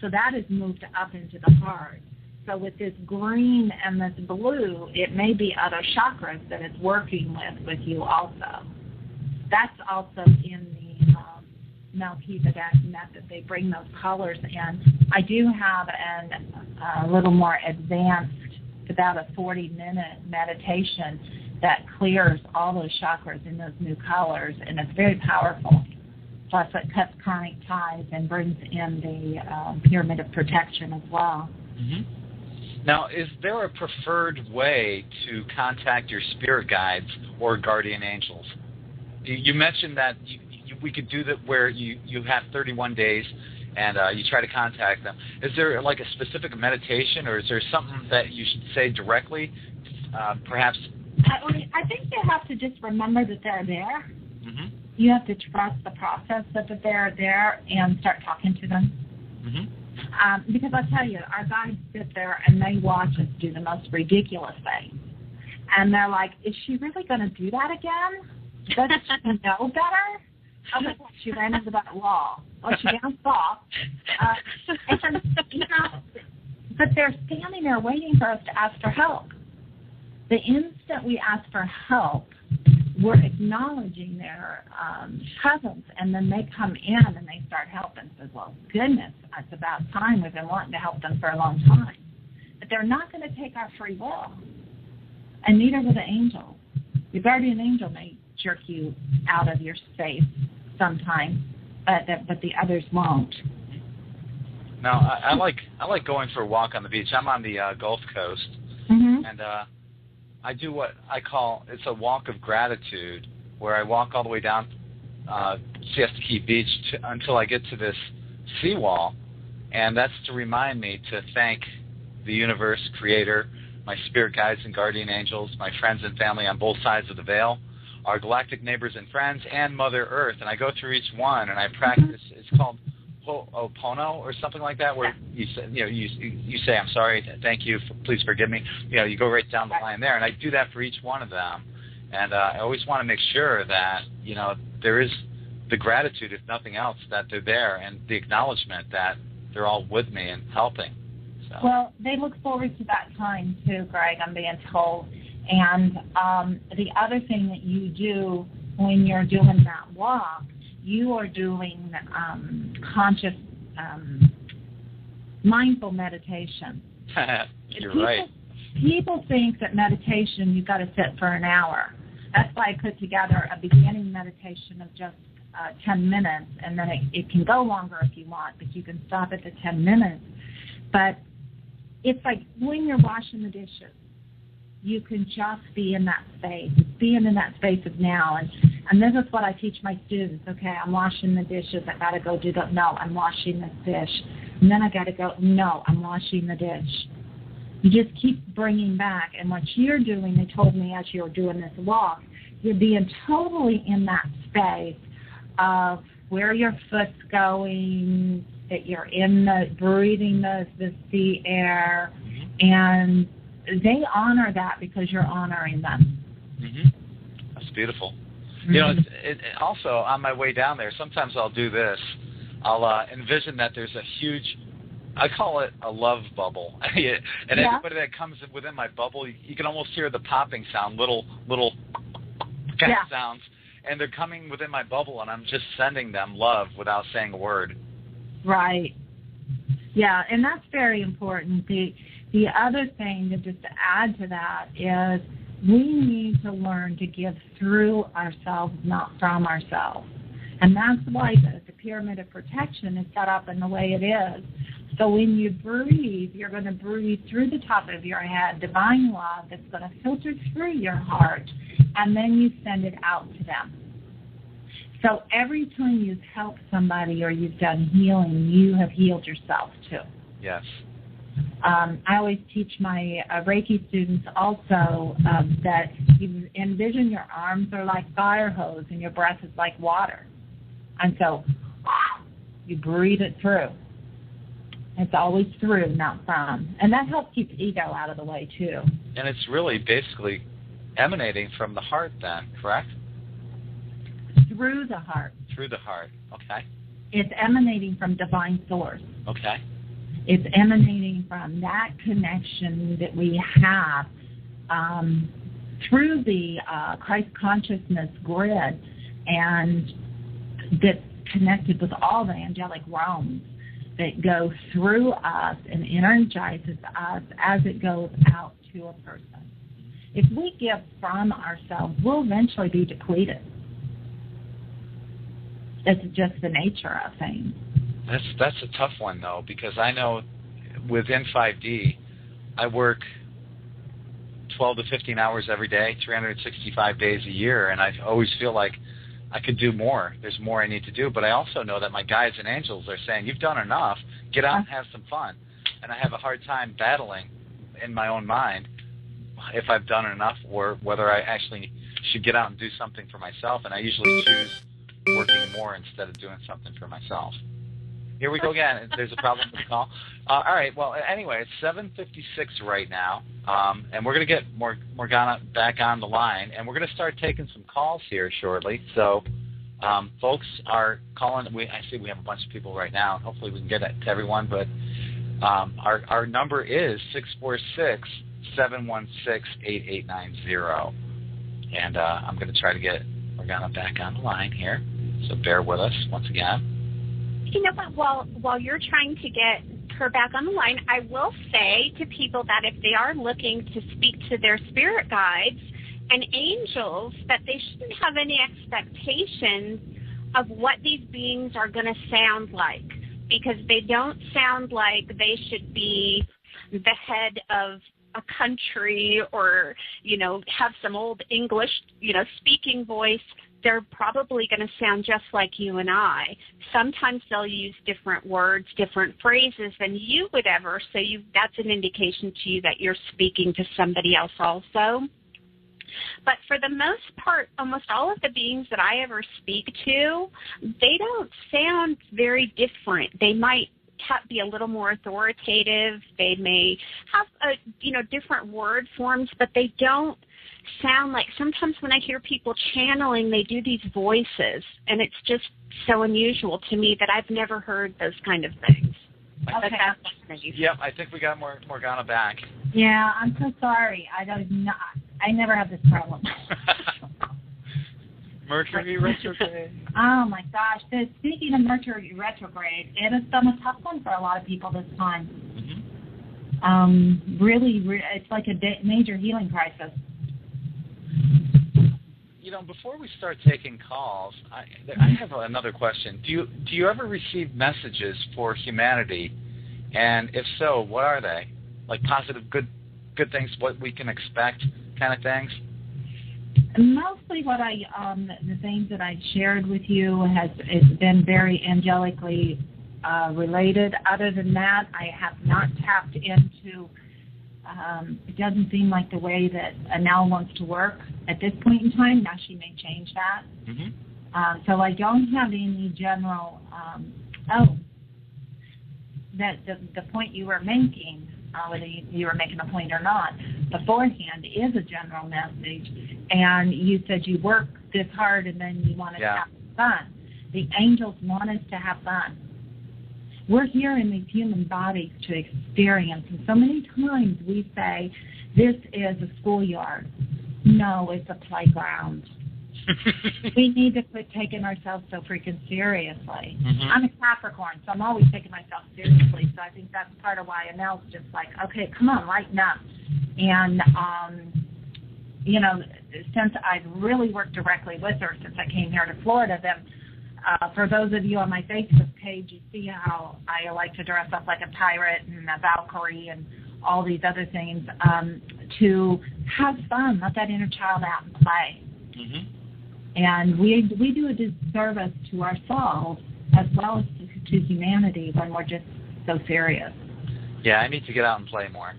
So that is moved up into the heart. So with this green and this blue, it may be other chakras that it's working with with you also. That's also in the um, Melchizedek method. They bring those colors in. I do have a uh, little more advanced, about a forty-minute meditation that clears all those chakras in those new colors, and it's very powerful. Plus, it cuts karmic ties and brings in the uh, pyramid of protection as well. Mm-hmm. Now, is there a preferred way to contact your spirit guides or guardian angels? You mentioned that you, you, we could do that where you, you have thirty-one days and uh, you try to contact them. Is there like a specific meditation, or is there something that you should say directly, uh, perhaps? I think you have to just remember that they're there. Mm-hmm. You have to trust the process that they're there and start talking to them. Mm-hmm. Um, because I'll tell you, our guys sit there and they watch us do the most ridiculous things. And they're like, is she really going to do that again? Doesn't she know better? Oh, my God, she ran into that wall. Well, she bounced off. Uh, and, you know, but they're standing there waiting for us to ask for help. The instant we ask for help, we're acknowledging their um, presence, and then they come in and they start helping. Says, well, goodness, it's about time. We've been wanting to help them for a long time. But they're not going to take our free will, and neither will the angel. The guardian angel may jerk you out of your space sometimes, but the, but the others won't. Now, I, I like I like going for a walk on the beach. I'm on the uh, Gulf Coast, mm-hmm. and uh, I do what I call, it's a walk of gratitude, where I walk all the way down uh, Siesta Key Beach to, until I get to this seawall, and that's to remind me to thank the universe, creator, my spirit guides and guardian angels, my friends and family on both sides of the veil, our galactic neighbors and friends, and Mother Earth. And I go through each one, and I practice. It's called Ho'opono or something like that, where you say, you know, you, you say, I'm sorry, thank you, please forgive me. You know, you go right down the line there, and I do that for each one of them. And uh, I always want to make sure that, you know, there is the gratitude, if nothing else, that they're there, and the acknowledgement that they're all with me and helping. So. Well, they look forward to that time, too, Greg, I'm being told. And um, the other thing that you do when you're doing that walk, you are doing um, conscious, um, mindful meditation. You're people, right. People think that meditation, you've got to sit for an hour. That's why I put together a beginning meditation of just uh, ten minutes, and then it, it can go longer if you want, but you can stop at the ten minutes. But it's like when you're washing the dishes. You can just be in that space, being in that space of now. And, and this is what I teach my students. Okay, I'm washing the dishes. I've got to go do that. No, I'm washing this dish. And then I've got to go, no, I'm washing the dish. You just keep bringing back. And what you're doing, they told me as you're doing this walk, you're being totally in that space of where your foot's going, that you're in the breathing the, the sea air, and they honor that because you're honoring them. Mm-hmm. That's beautiful. Mm-hmm. You know, it, it, also on my way down there, sometimes I'll do this. I'll uh, envision that there's a huge, I call it a love bubble. And yeah. everybody that comes within my bubble, you can almost hear the popping sound, little, little kind yeah. of sounds. And they're coming within my bubble, and I'm just sending them love without saying a word. Right. Yeah, and that's very important. The, the other thing to just add to that is we need to learn to give through ourselves, not from ourselves. And that's why the, the pyramid of protection is set up in the way it is. So when you breathe, you're going to breathe through the top of your head, divine love that's going to filter through your heart, and then you send it out to them. So every time you've helped somebody or you've done healing, you have healed yourself too. Yes. Um, I always teach my uh, Reiki students also um, that you envision your arms are like fire hose and your breath is like water. And so you breathe it through. It's always through, not from. And that helps keep ego out of the way too. And it's really basically emanating from the heart then, correct? Through the heart. Through the heart, okay. It's emanating from divine source. Okay. It's emanating from that connection that we have um, through the uh, Christ consciousness grid, and that's connected with all the angelic realms that go through us and energizes us as it goes out to a person. If we give from ourselves, we'll eventually be depleted. That's just the nature of things. That's that's a tough one, though, because I know with In five D, I work twelve to fifteen hours every day, three hundred sixty-five days a year, and I always feel like I could do more. There's more I need to do. But I also know that my guides and angels are saying, you've done enough. Get out and have some fun. And I have a hard time battling in my own mind if I've done enough or whether I actually should get out and do something for myself. And I usually choose working more instead of doing something for myself. Here we go again. There's a problem with the call. Uh, all right. Well, anyway, it's seven fifty-six right now, um, and we're going to get Mor- Morgana back on the line, and we're going to start taking some calls here shortly. So um, folks are calling. We, I see we have a bunch of people right now, and hopefully we can get that to everyone. But um, our, our number is six four six, seven one six, eight eight nine zero, and uh, I'm going to try to get Morgana back on the line here. So bear with us once again. You know what, while, while you're trying to get her back on the line, I will say to people that if they are looking to speak to their spirit guides and angels, that they shouldn't have any expectations of what these beings are going to sound like, because they don't sound like they should be the head of a country or, you know, have some old English, you know, speaking voice. They're probably going to sound just like you and I. Sometimes they'll use different words, different phrases than you would ever, so you, that's an indication to you that you're speaking to somebody else also. But for the most part, almost all of the beings that I ever speak to, they don't sound very different. They might be a little more authoritative. They may have, a, you know, different word forms, but they don't sound like, sometimes when I hear people channeling, they do these voices, and it's just so unusual to me that I've never heard those kind of things. Okay. Yep, I think we got Morgana back. Yeah, I'm so sorry. I don't not. I never have this problem. Mercury retrograde. Oh my gosh! So speaking of Mercury retrograde, it has been a tough one for a lot of people this time. Mm-hmm. Um, really, re- it's like a de- major healing crisis. You know, before we start taking calls, I, I have another question. Do you do you ever receive messages for humanity? And if so, what are they? Like positive, good, good things, what we can expect, kind of things. Mostly, what I um, the things that I shared with you has it's been very angelically uh, related. Other than that, I have not tapped into. Um, it doesn't seem like the way that Anael wants to work at this point in time. Now she may change that. Mm-hmm. Um, so I don't have any general, um, oh, that the, the point you were making, uh, whether you, you were making a point or not, beforehand is a general message. And you said you work this hard and then you want to yeah. have fun. The angels want us to have fun. We're here in these human bodies to experience. And so many times we say, this is a schoolyard. No, it's a playground. We need to quit taking ourselves so freaking seriously. Mm-hmm. I'm a Capricorn, so I'm always taking myself seriously. So I think that's part of why Anel's just like, okay, come on, lighten up. And, um, you know, since I've really worked directly with her since I came here to Florida, then uh, for those of you on my Facebook page, you see how I like to dress up like a pirate and a Valkyrie and all these other things, um, to have fun, let that inner child out and play. Mm-hmm. And we we do a disservice to ourselves as well as to, to humanity when we're just so serious. Yeah, I need to get out and play more.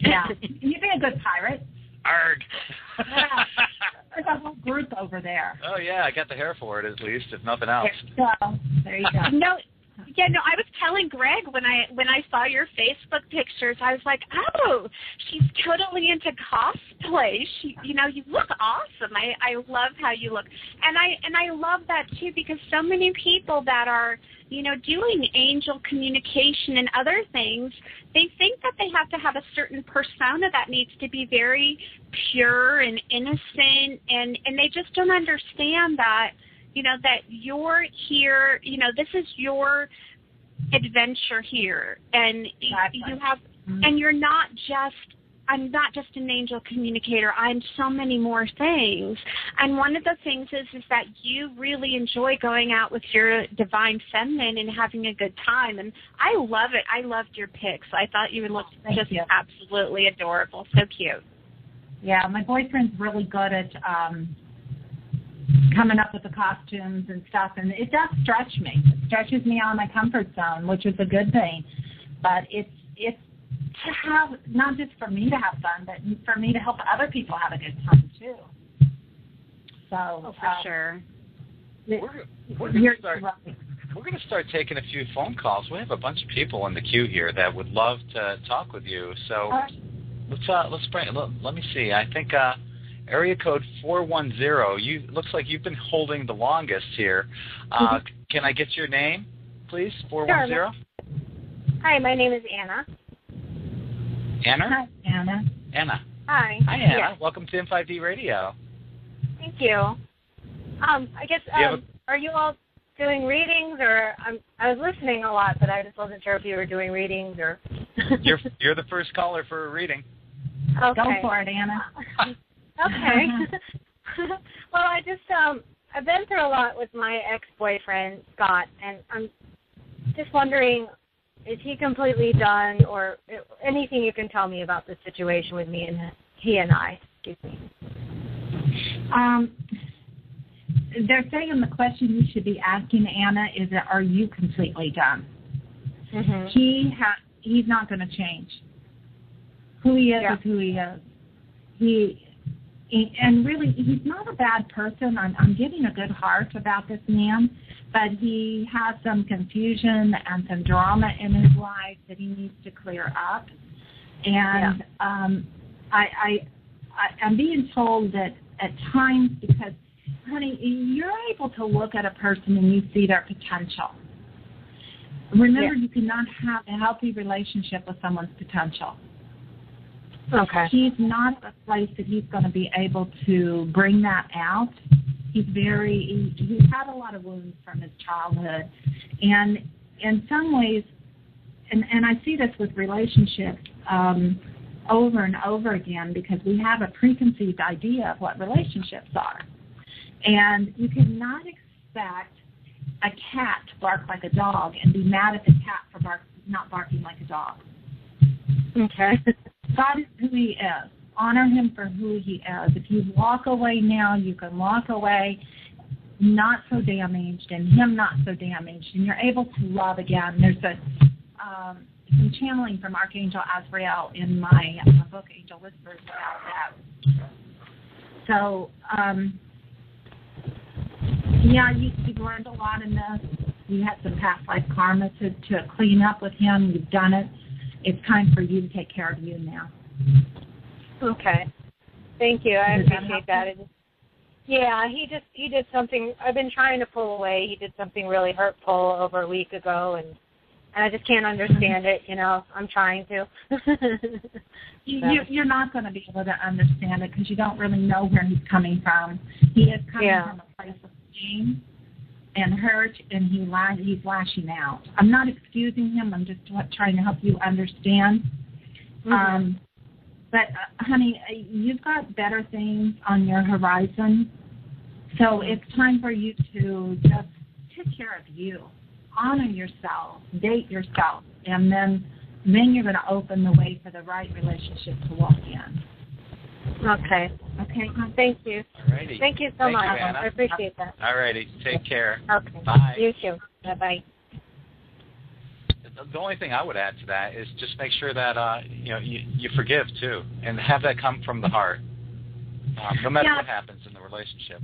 Yeah. You'd be a good pirate. Arg. Yeah. There's a whole group over there. Oh, yeah, I got the hair for it at least, if nothing else. There you go. There you go. No, yeah, no, I was telling Greg when I when I saw your Facebook pictures, I was like, oh, she's totally into cosplay. She, you know, you look awesome. I, I love how you look, and I and I love that too, because so many people that are, you know, doing angel communication and other things, they think that they have to have a certain persona that needs to be very pure and innocent, and and they just don't understand that. You know, that you're here, you know, this is your adventure here, and exactly. you have, mm-hmm. and you're not just, I'm not just an angel communicator, I'm so many more things. And one of the things is, is that you really enjoy going out with your divine feminine and having a good time, and I love it. I loved your pics. I thought you looked oh, just you. absolutely adorable, so cute. Yeah, my boyfriend's really good at, um, coming up with the costumes and stuff, and it does stretch me. It stretches me out of my comfort zone, which is a good thing. But it's it's to have, not just for me to have fun, but for me to help other people have a good time too. So oh, for uh, sure. We're we're gonna start we're gonna start taking a few phone calls. We have a bunch of people in the queue here that would love to talk with you. So uh, let's uh let's bring let, let me see. I think uh area code four one zero, you looks like you've been holding the longest here. Uh, mm-hmm. Can I get your name, please, four one zero? Sure. Hi, my name is Anna. Anna? Hi, Anna. Anna. Hi. Hi, Anna. Yes. Welcome to M five D Radio. Thank you. Um, I guess, um, you a- are you all doing readings, or um, I was listening a lot, but I just wasn't sure if you were doing readings or... you're, you're the first caller for a reading. Okay. Go for it, Anna. Okay. Well, I just, um, I've been through a lot with my ex-boyfriend, Scott, and I'm just wondering, is he completely done, or anything you can tell me about the situation with me and he and I? Excuse me. Um, they're saying the question you should be asking, Anna, is, that are you completely done? Mm-hmm. He ha- He's not going to change. Who he is yeah. is who he is. He... And really, he's not a bad person. I'm, I'm getting a good heart about this man, but he has some confusion and some drama in his life that he needs to clear up. And yeah. um, I, I, I, I'm being told that at times, because, honey, you're able to look at a person and you see their potential. Remember, yeah. you cannot have a healthy relationship with someone's potential. Okay. He's not a place that he's going to be able to bring that out. He's very, he, he's had a lot of wounds from his childhood. And in some ways, and, and I see this with relationships um, over and over again, because we have a preconceived idea of what relationships are. And you cannot expect a cat to bark like a dog and be mad at the cat for bark, not barking like a dog. Okay. God is who he is. Honor him for who he is. If you walk away now, you can walk away not so damaged and him not so damaged, and you're able to love again. There's a, um, some channeling from Archangel Azrael in my uh, book, Angel Whispers, about that. So, um, yeah, you, you've learned a lot in this. You had some past life karma to, to clean up with him. You've done it. It's time for you to take care of you now. Okay. Thank you. I appreciate that. Yeah, he just, he did something, I've been trying to pull away. He did something really hurtful over a week ago, and And I just can't understand it, you know. I'm trying to. so. you, you're not going to be able to understand it because you don't really know where he's coming from. He is coming yeah. from a place of pain and hurt, and he li- he's lashing out. I'm not excusing him. I'm just trying to help you understand. Mm-hmm. Um, but, uh, honey, you've got better things on your horizon, so it's time for you to just take care of you. Honor yourself, date yourself, and then then you're going to open the way for the right relationship to walk in. Okay. Okay. Thank you. Alrighty. Thank you so Thank much. You, Anna. I appreciate that. All righty. Take care. Okay. Bye. You too. Bye-bye. The only thing I would add to that is just make sure that uh, you know you, you forgive too, and have that come from the heart, um, no matter yeah. what happens in the relationship.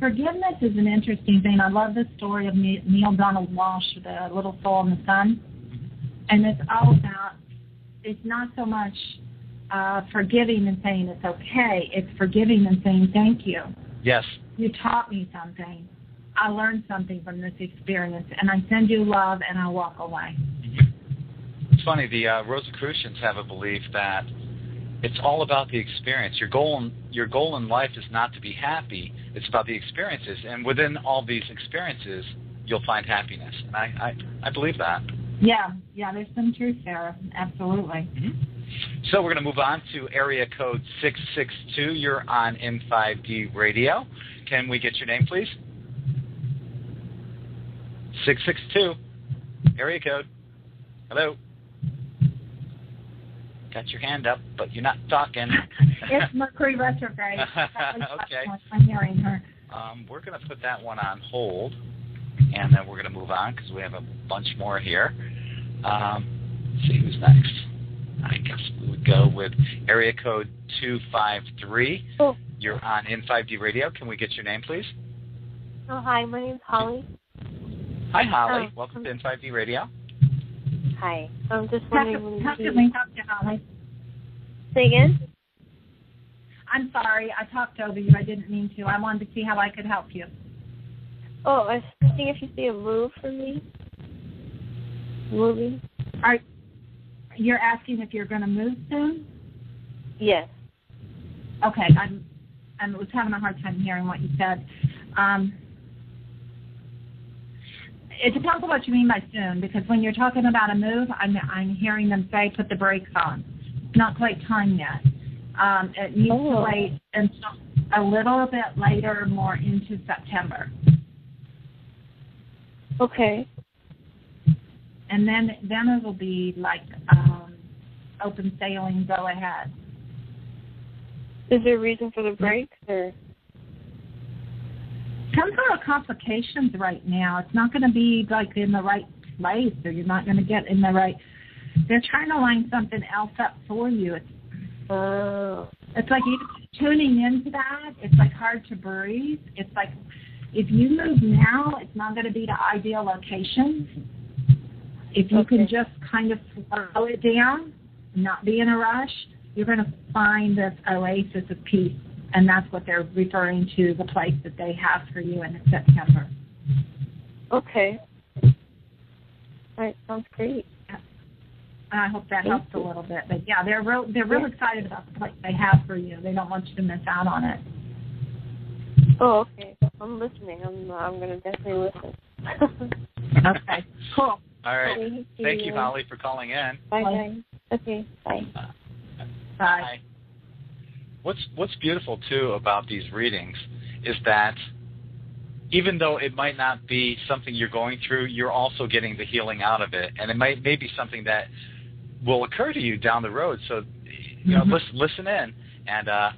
Forgiveness is an interesting thing. I love the story of Neil Donald Walsh, the little soul in the sun. And it's all about, it's not so much uh, forgiving and saying it's okay. It's forgiving and saying thank you. Yes. You taught me something. I learned something from this experience. And I send you love and I walk away. It's funny. The uh, Rosicrucians have a belief that it's all about the experience. Your goal, in, your goal in life is not to be happy. It's about the experiences, and within all these experiences, you'll find happiness. And I, I, I believe that. Yeah, yeah. There's some truth there, absolutely. Mm-hmm. So we're going to move on to area code six six two. You're on M five D Radio. Can we get your name, please? six six two, area code. Hello. Got your hand up, but you're not talking. It's Mercury Retrograde. Okay. I'm hearing her. Um, we're going to put that one on hold, and then we're going to move on because we have a bunch more here. Um, let's see who's next. I guess we would go with area code two five three. Oh. You're on In five D Radio. Can we get your name, please? Oh, hi. My name's Holly. Hi, Holly. Oh. Welcome to In five D Radio. Hi. I'm just wondering... How can we talk to Holly? Say again? I'm sorry. I talked over you. I didn't mean to. I wanted to see how I could help you. Oh, I was thinking if you see a move for me. Moving. Are, you're asking if you're going to move soon? Yes. Okay. I'm, I was having a hard time hearing what you said. Um... It depends on what you mean by soon, because when you're talking about a move, I'm I'm hearing them say put the brakes on. It's not quite time yet. Um, it needs oh. to wait until a little bit later, more into September. Okay. And then then it will be like um, open sailing, go ahead. Is there a reason for the brakes or? Some sort of complications right now. It's not going to be like in the right place, or you're not going to get in the right. They're trying to line something else up for you. It's, uh, it's like even tuning into that. It's like hard to breathe. It's like if you move now, it's not going to be the ideal location. If you okay. can just kind of slow it down, not be in a rush, you're going to find this oasis of peace. And that's what they're referring to, the place that they have for you in September. Okay. All right, sounds great. And I hope that Thank helps you. a little bit. But, yeah, they're real, they're real yeah. excited about the place they have for you. They don't want you to miss out on it. Oh, okay. I'm listening. I'm, I'm going to definitely listen. Okay, cool. All right. Thank, Thank you, you, Holly, for calling in. Bye, bye. Okay, bye. Bye. Bye. What's what's beautiful, too, about these readings is that even though it might not be something you're going through, you're also getting the healing out of it. And it might may be something that will occur to you down the road. So, you know, mm-hmm. listen, listen in, and, uh,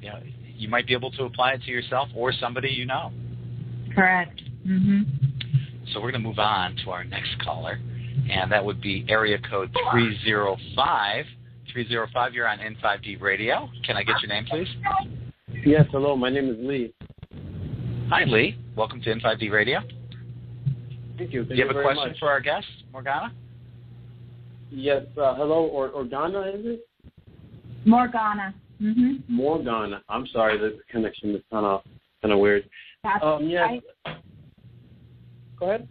you know, you might be able to apply it to yourself or somebody you know. Correct. Mm-hmm. So we're going to move on to our next caller, and that would be area code three oh five. three oh five, you're on N five D Radio. Can I get your name, please? Yes, hello. My name is Lee. Hi, Lee. Welcome to N five D Radio. Thank you. Thank Do you have you a question much. for our guest, Morgana? Yes. Uh, hello, or Organa, is it? Morgana. Mm-hmm. Morgana. I'm sorry, the connection is kind of kind of weird. That's um, yes. I... Go ahead.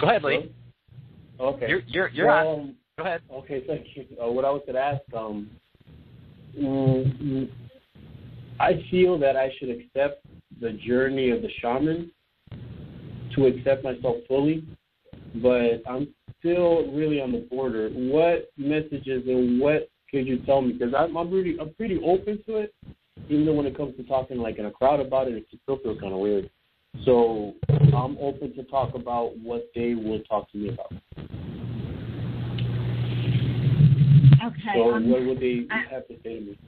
Go ahead, Lee. Okay. You're you're, you're well, on. Go ahead. Okay, thank you. Uh, what I was going to ask, um, mm, I feel that I should accept the journey of the shaman to accept myself fully, but I'm still really on the border. What messages and what could you tell me? Because I'm, I'm really, I'm pretty open to it, even though when it comes to talking like in a crowd about it, it still feels kind of weird. So I'm open to talk about what they will talk to me about. Okay. So um, what would they I, have to say to me?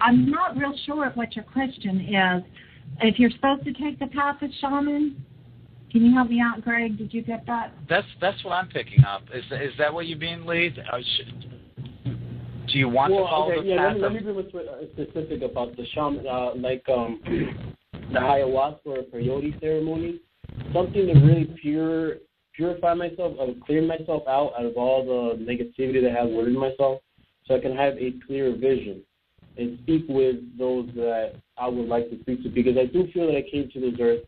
I'm not real sure what your question is. If you're supposed to take the path of shaman, can you help me out, Greg? Did you get that? That's that's what I'm picking up. Is is that what you mean, Lee? Uh, should, do you want well, to follow okay, the yeah, path? Let me, of... let me be with, uh, specific about the shaman, uh, like um, the ayahuasca or peyote ceremony, something to really pure. purify myself, I would clear myself out, out of all the negativity that I have within myself, so I can have a clearer vision and speak with those that I would like to speak to, because I do feel that I came to this earth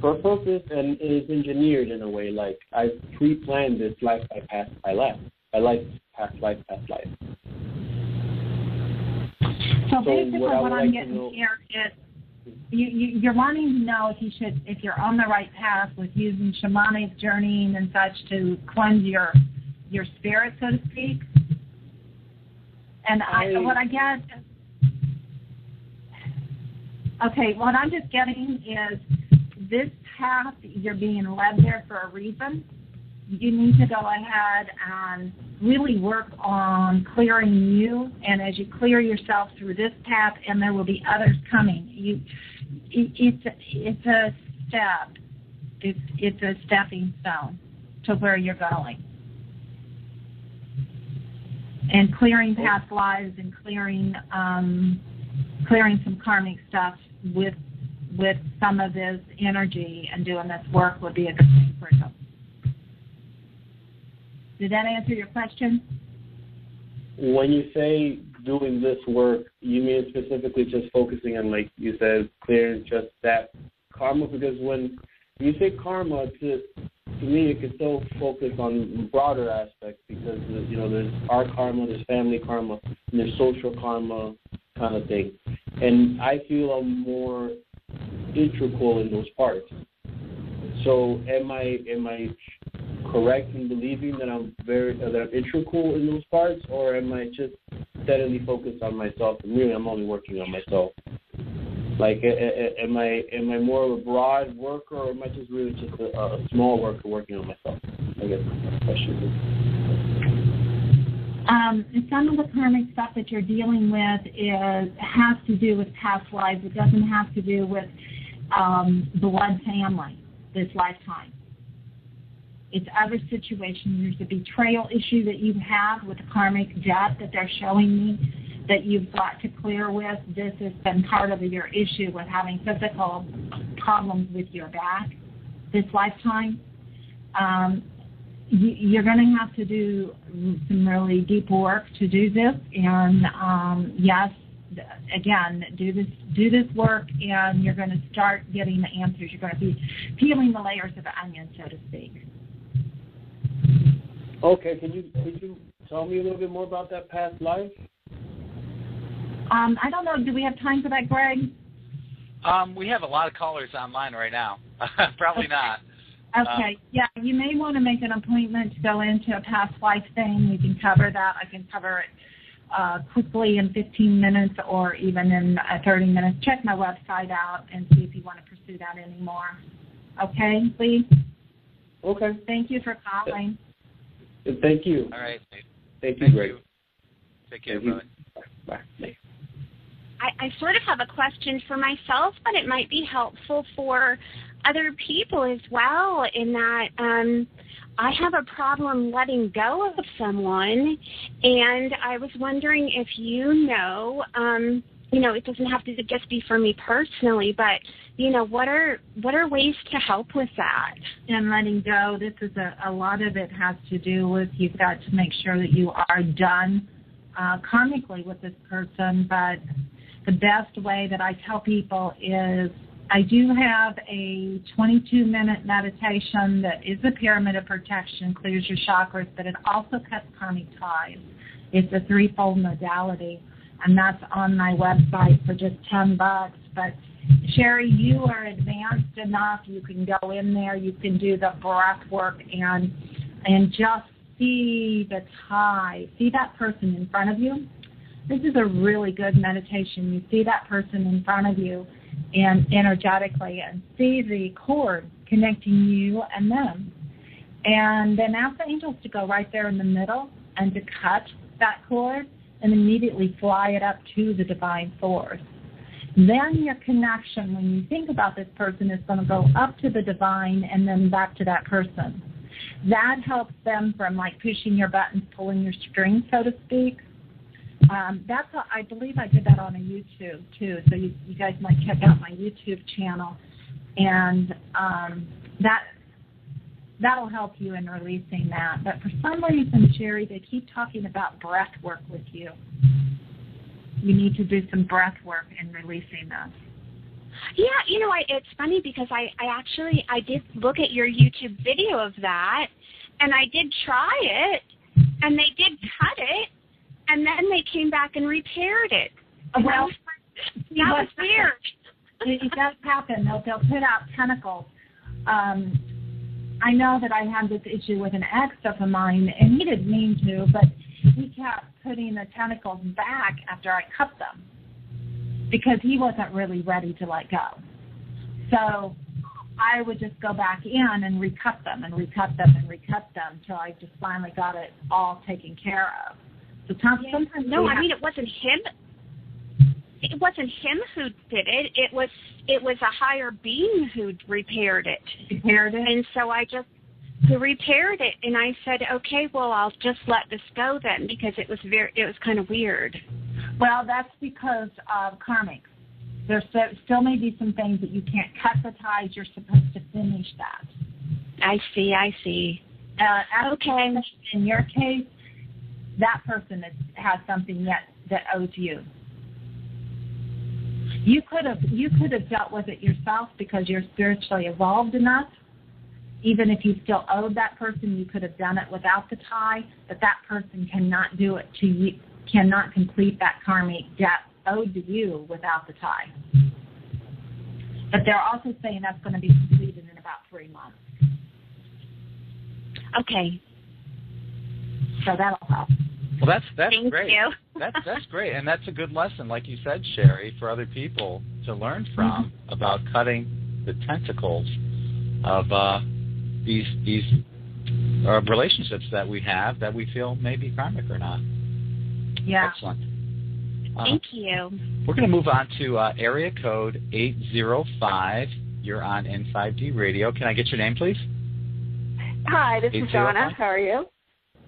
for a purpose, and it is engineered in a way. Like, I pre-planned this life by past by life, by life, past life, past life. So, so basically what, what I'm like getting know, here is You, you, you're wanting to know if you should, if you're on the right path with using shamanic journeying and such to cleanse your your spirit, so to speak. And I, I what I get, okay, what I'm just getting is this path, you're being led there for a reason. You need to go ahead and really work on clearing you, and as you clear yourself through this path, and there will be others coming. You, it, it's a, it's a step. It's it's a stepping stone to where you're going, and clearing past lives and clearing um, clearing some karmic stuff with with some of this energy, and doing this work would be a good thing for you. Did that answer your question? When you say doing this work, you mean specifically just focusing on, like you said, clearing just that karma? Because when you say karma, to, to me, it can still focus on broader aspects, because, you know, there's our karma, there's family karma, and there's social karma kind of thing. And I feel I'm more integral in those parts. So am I am I correct in believing that I'm very uh, that I'm integral in those parts, or am I just steadily focused on myself and really I'm only working on myself? Like, a, a, am I am I more of a broad worker, or am I just really just a, a small worker working on myself? I guess that's the question. Um, some of the karmic stuff that you're dealing with is has to do with past lives. It doesn't have to do with um, blood family this lifetime. It's other situations. There's a betrayal issue that you have with the karmic debt that they're showing me that you've got to clear with. This has been part of your issue with having physical problems with your back this lifetime. Um, you, you're going to have to do some really deep work to do this. And, um, yes, again, do this do this work, and you're going to start getting the answers. You're going to be peeling the layers of the onion, so to speak. Okay, can you could you tell me a little bit more about that past life? Um, I don't know. Do we have time for that, Greg? Um, we have a lot of callers online right now. Probably okay. not. Okay. Um, yeah, you may want to make an appointment to go into a past life thing. We can cover that. I can cover it uh, quickly in fifteen minutes or even in uh, thirty minutes. Check my website out and see if you want to pursue that anymore. Okay, please? Okay. Thank you for calling. Thank you. All right. Thank you, Greg. Take care, brother. Bye. Bye. I, I sort of have a question for myself, but it might be helpful for other people as well, in that um, I have a problem letting go of someone, and I was wondering if you know, um, you know, it doesn't have to just be for me personally, but, you know, what are what are ways to help with that? And letting go, this is a, a lot of it has to do with you've got to make sure that you are done uh, karmically with this person. But the best way that I tell people is I do have a twenty-two minute meditation that is a pyramid of protection, clears your chakras, but it also cuts karmic ties. It's a threefold modality, and that's on my website for just ten bucks. But, Sherry, you are advanced enough. You can go in there. You can do the breath work and, and just see the tie. See that person in front of you? This is a really good meditation. You see that person in front of you and energetically and see the cord connecting you and them. And then ask the angels to go right there in the middle and to cut that cord and immediately fly it up to the divine source. Then your connection, when you think about this person, is going to go up to the divine and then back to that person. That helps them from, like, pushing your buttons, pulling your strings, so to speak. Um, that's a, I believe I did that on a YouTube, too, so you, you guys might check out my YouTube channel. And um, that, that'll help you in releasing that. But for some reason, Sherry, they keep talking about breath work with you. You need to do some breath work in releasing this. Yeah, you know, I, it's funny because I, I actually, I did look at your YouTube video of that, and I did try it, and they did cut it, and then they came back and repaired it. And well, that was, that was weird. It does happen. They'll, they'll put out tentacles. Um, I know that I had this issue with an ex of mine, and he didn't mean to, but he kept putting the tentacles back after I cut them because he wasn't really ready to let go. So I would just go back in and recut them and recut them and recut them until I just finally got it all taken care of. So Tom, sometimes no, I mean it wasn't him. It wasn't him who did it. It was it was a higher being who repaired it. Repaired it. And so I just who repaired it, and I said, okay, well, I'll just let this go then because it was very it was kind of weird. Well, that's because of karmics. There still may be some things that you can't cut the ties. You're supposed to finish that. I see. I see. Uh, okay. In your case, that person is, has something that, that owes you. You could have you could have dealt with it yourself because you're spiritually evolved enough. Even if you still owed that person, you could have done it without the tie. But that person cannot do it to you. Cannot complete that karmic debt owed to you without the tie. But they're also saying that's going to be completed in about three months. Okay. So that'll help. Well, that's that's Thank great. You. that's that's great, and that's a good lesson, like you said, Sherry, for other people to learn from mm-hmm. about cutting the tentacles of uh, these these uh, relationships that we have that we feel may be karmic or not. Yeah. Excellent. Uh, Thank you. We're going to move on to uh, area code eight zero five. You're on N five D Radio. Can I get your name, please? Hi, this is Donna. How are you?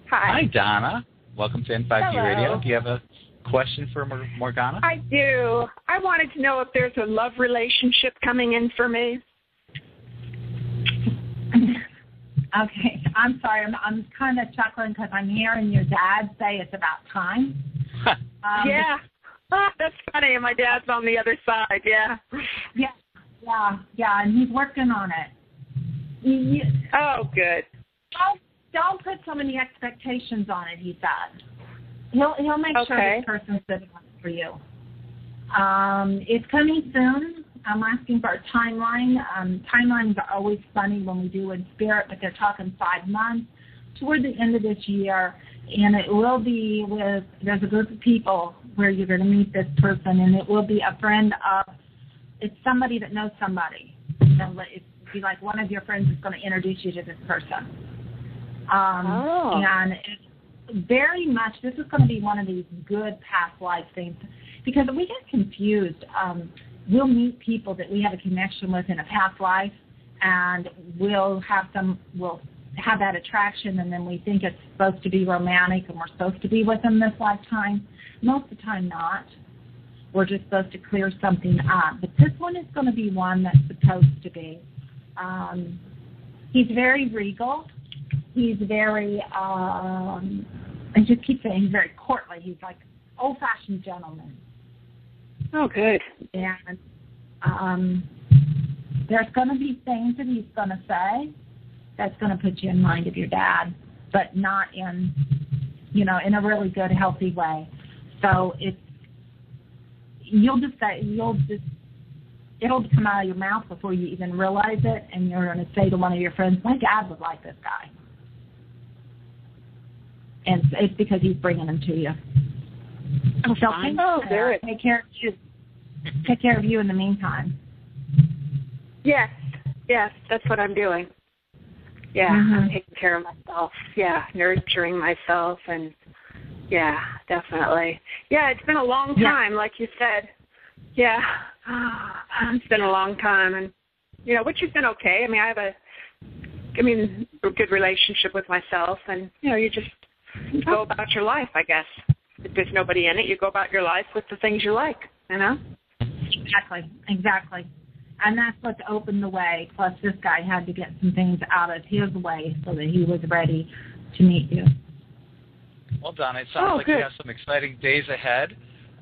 Hi. Hi, Donna. Welcome to N five D Hello. Radio. Do you have a question for Morgana? I do. I wanted to know if there's a love relationship coming in for me. Okay. I'm sorry. I'm, I'm kind of chuckling because I'm hearing your dad say it's about time. um, yeah. Oh, that's funny. And my dad's on the other side. Yeah. Yeah. Yeah. Yeah. And he's working on it. He, oh, good. Oh, don't put so many expectations on it, he said. He'll, he'll make okay. sure this person's sitting up for you. Um, it's coming soon. I'm asking for a timeline. Um, timelines are always funny when we do in spirit, but they're talking five months toward the end of this year, and it will be with, there's a group of people where you're going to meet this person, and it will be a friend of, it's somebody that knows somebody. It'll be like one of your friends is going to introduce you to this person. Um, oh. And it's very much, this is going to be one of these good past life things because we get confused. Um, we'll meet people that we have a connection with in a past life, and we'll have some, we'll have that attraction, and then we think it's supposed to be romantic, and we're supposed to be with them this lifetime. Most of the time, not. We're just supposed to clear something up. But this one is going to be one that's supposed to be. Um, he's very regal. He's very, um, I just keep saying he's very courtly. He's like old-fashioned gentleman. Oh, good. And um, there's going to be things that he's going to say that's going to put you in mind of your dad, but not in, you know, in a really good, healthy way. So it's, you'll just say, you'll just, it'll come out of your mouth before you even realize it, and you're going to say to one of your friends, my dad would like this guy. And it's because he's bringing him to you. Oh, so take, oh, there it. Take care of you. Take care of you in the meantime. Yes, yes, that's what I'm doing. Yeah, mm-hmm. I'm taking care of myself. Yeah, nurturing myself, and yeah, definitely. Yeah, it's been a long time, yeah. like you said. Yeah, it's been a long time, and you know, which has been okay. I mean, I have a, I mean, a good relationship with myself, and you know, you just go about your life, I guess. If there's nobody in it, you go about your life with the things you like, you know? Exactly, exactly. And that's what's opened the way. Plus, this guy had to get some things out of his way so that he was ready to meet you. Well, Donna, it sounds oh, like good. You have some exciting days ahead,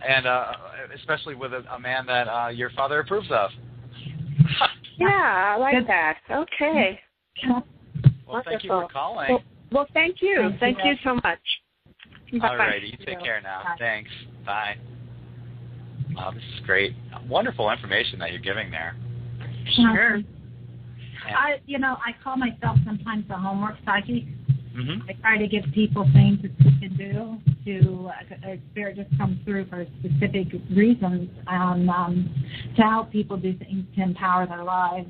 and uh, especially with a, a man that uh, your father approves of. Yeah, I like good. That. Okay. Well, wonderful. Thank you for calling. Well, well thank you. Thank, thank you, you so much. All righty, you take care now. Bye. Thanks. Bye. Wow, this is great. Wonderful information that you're giving there. Sure. Yeah. I, you know, I call myself sometimes the homework psychic. Mm-hmm. I try to give people things that they can do to, uh, spirit just comes through for specific reasons, um, um, to help people do things to empower their lives.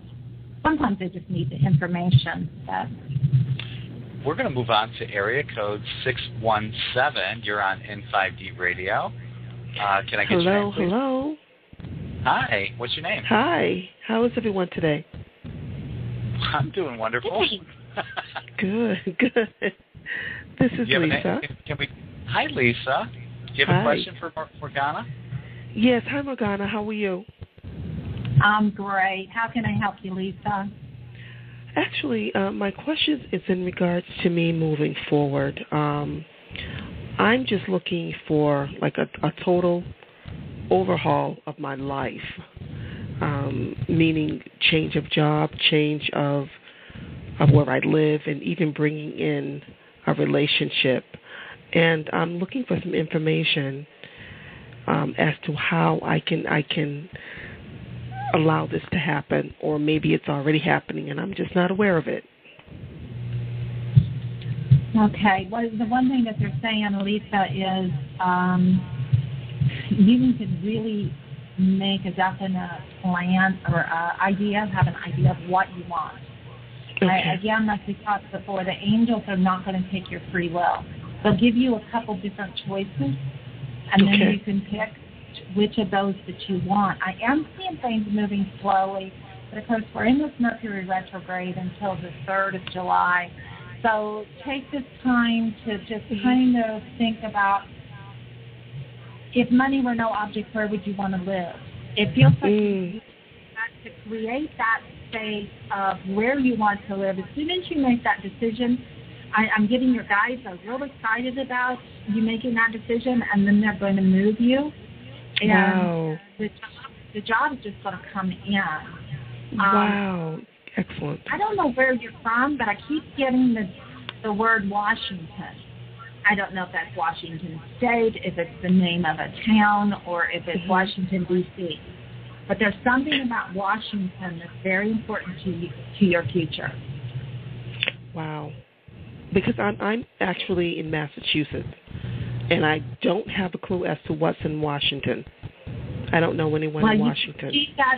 Sometimes they just need the information that. We're going to move on to area code six one seven. You're on N five D Radio. Uh, can I get hello, your name, please? Hello, hello. Hi, what's your name? Hi, how is everyone today? I'm doing wonderful. Good, good. This is Lisa. A, can we, hi, Lisa. Do you have hi. a question for Morgana? Yes, hi, Morgana. How are you? I'm great. How can I help you, Lisa? Actually, uh, my question is in regards to me moving forward. Um, I'm just looking for like a, a total overhaul of my life, um, meaning change of job, change of of where I live, and even bringing in a relationship. And I'm looking for some information um, as to how I can I can. allow this to happen, or maybe it's already happening and I'm just not aware of it. Okay. Well, the one thing that they're saying, Lisa, is um, you need to really make a definite plan or uh, idea, have an idea of what you want. Okay. Right? Again, like we talked before, the angels are not going to take your free will. They'll give you a couple different choices, and okay. then you can pick which of those that you want. I am seeing things moving slowly, but of course we're in this Mercury retrograde until the third of July. So take this time to just kind of think about, if money were no object, where would you want to live? It feels like you have to create that space of where you want to live. As soon as you make that decision, I, I'm getting your guys are real excited about you making that decision, and then they're going to move you. And wow. the, the job is just going to come in. Um, wow. Excellent. I don't know where you're from, but I keep getting the the word Washington. I don't know if that's Washington State, if it's the name of a town, or if it's Washington, D C But there's something about Washington that's very important to you, to your future. Wow. Because I'm, I'm actually in Massachusetts. And I don't have a clue as to what's in Washington. I don't know anyone well, in Washington. Keep that,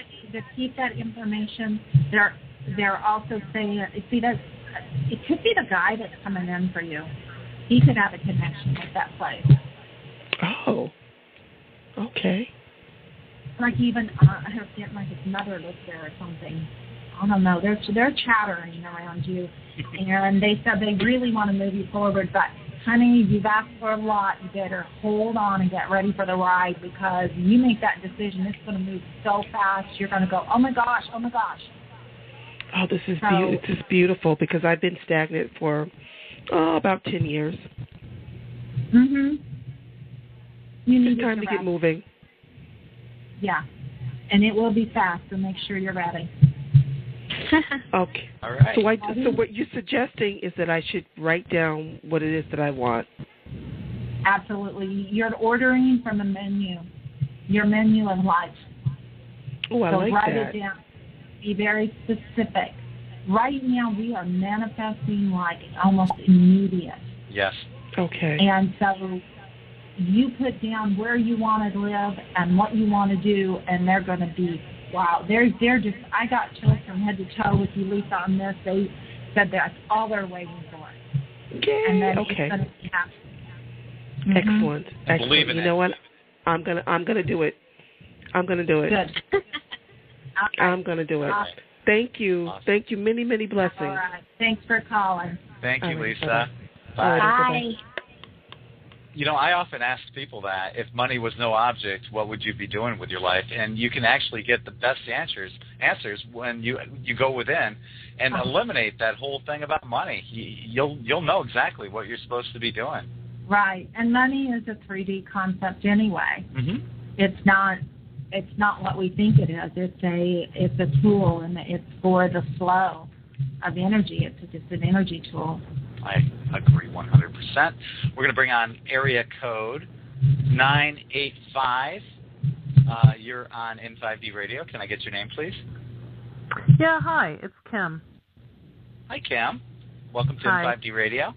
keep that information. They're, they're also saying, see, that it could be the guy that's coming in for you. He could have a connection with that place. Oh, okay. Like even, uh, I forget, like his mother lives there or something. I don't know. They're, they're chattering around you. And they said they really want to move you forward, but honey, you've asked for a lot. You better hold on and get ready for the ride, because you make that decision, it's going to move so fast. You're going to go, oh, my gosh, oh, my gosh. Oh, this is, so, be- this is beautiful, because I've been stagnant for oh, about ten years. Mm-hmm. You need time to get moving. Yeah, and it will be fast, so make sure you're ready. Okay. All right. So, I, so what you're suggesting is that I should write down what it is that I want. Absolutely. You're ordering from a menu, your menu in life. Oh, I so like write that. Write it down. Be very specific. Right now, we are manifesting like almost immediate. Yes. Okay. And so you put down where you want to live and what you want to do, and they're going to be, wow, they're, they're just, I got chills from head to toe with you, Lisa, on this. They said that's all they're waiting for. Yay. And then okay. It's be mm-hmm. Excellent. Excellent. Believe in you it. Know what? I'm going to I'm gonna do it. I'm going to do it. Good. I'm going to do it. Awesome. Thank you. Awesome. Thank you. Many, many blessings. All right. Thanks for calling. Thank you, right. Lisa. Bye. Bye. Bye. You know, I often ask people that, if money was no object, what would you be doing with your life? And you can actually get the best answers answers when you you go within and eliminate that whole thing about money. You'll you'll know exactly what you're supposed to be doing. Right. And money is a three D concept anyway. Mm-hmm. It's not it's not what we think it is. It's a it's a tool, and it's for the flow of energy. It's just an energy tool. I agree one hundred percent. We're going to bring on area code nine eight five. Uh, you're on N five D Radio. Can I get your name, please? Yeah, hi. It's Kim. Hi, Kim. Welcome to hi. N five D Radio.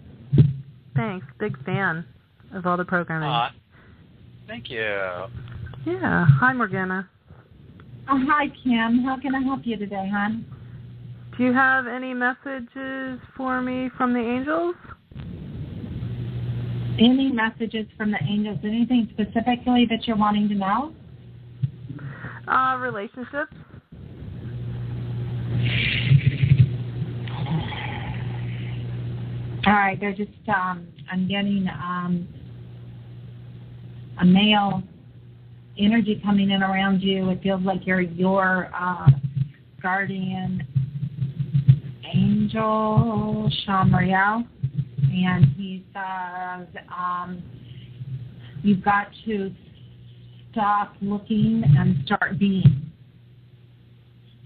Thanks. Big fan of all the programming. Uh, thank you. Yeah. Hi, Morgana. Oh, hi, Kim. How can I help you today, hon? Do you have any messages for me from the angels? Any messages from the angels? Anything specifically that you're wanting to know? Uh, relationships. All right, they're just, um, I'm getting um, a male energy coming in around you. It feels like you're your uh, guardian Angel Shamriel, and he says um, you've got to stop looking and start being.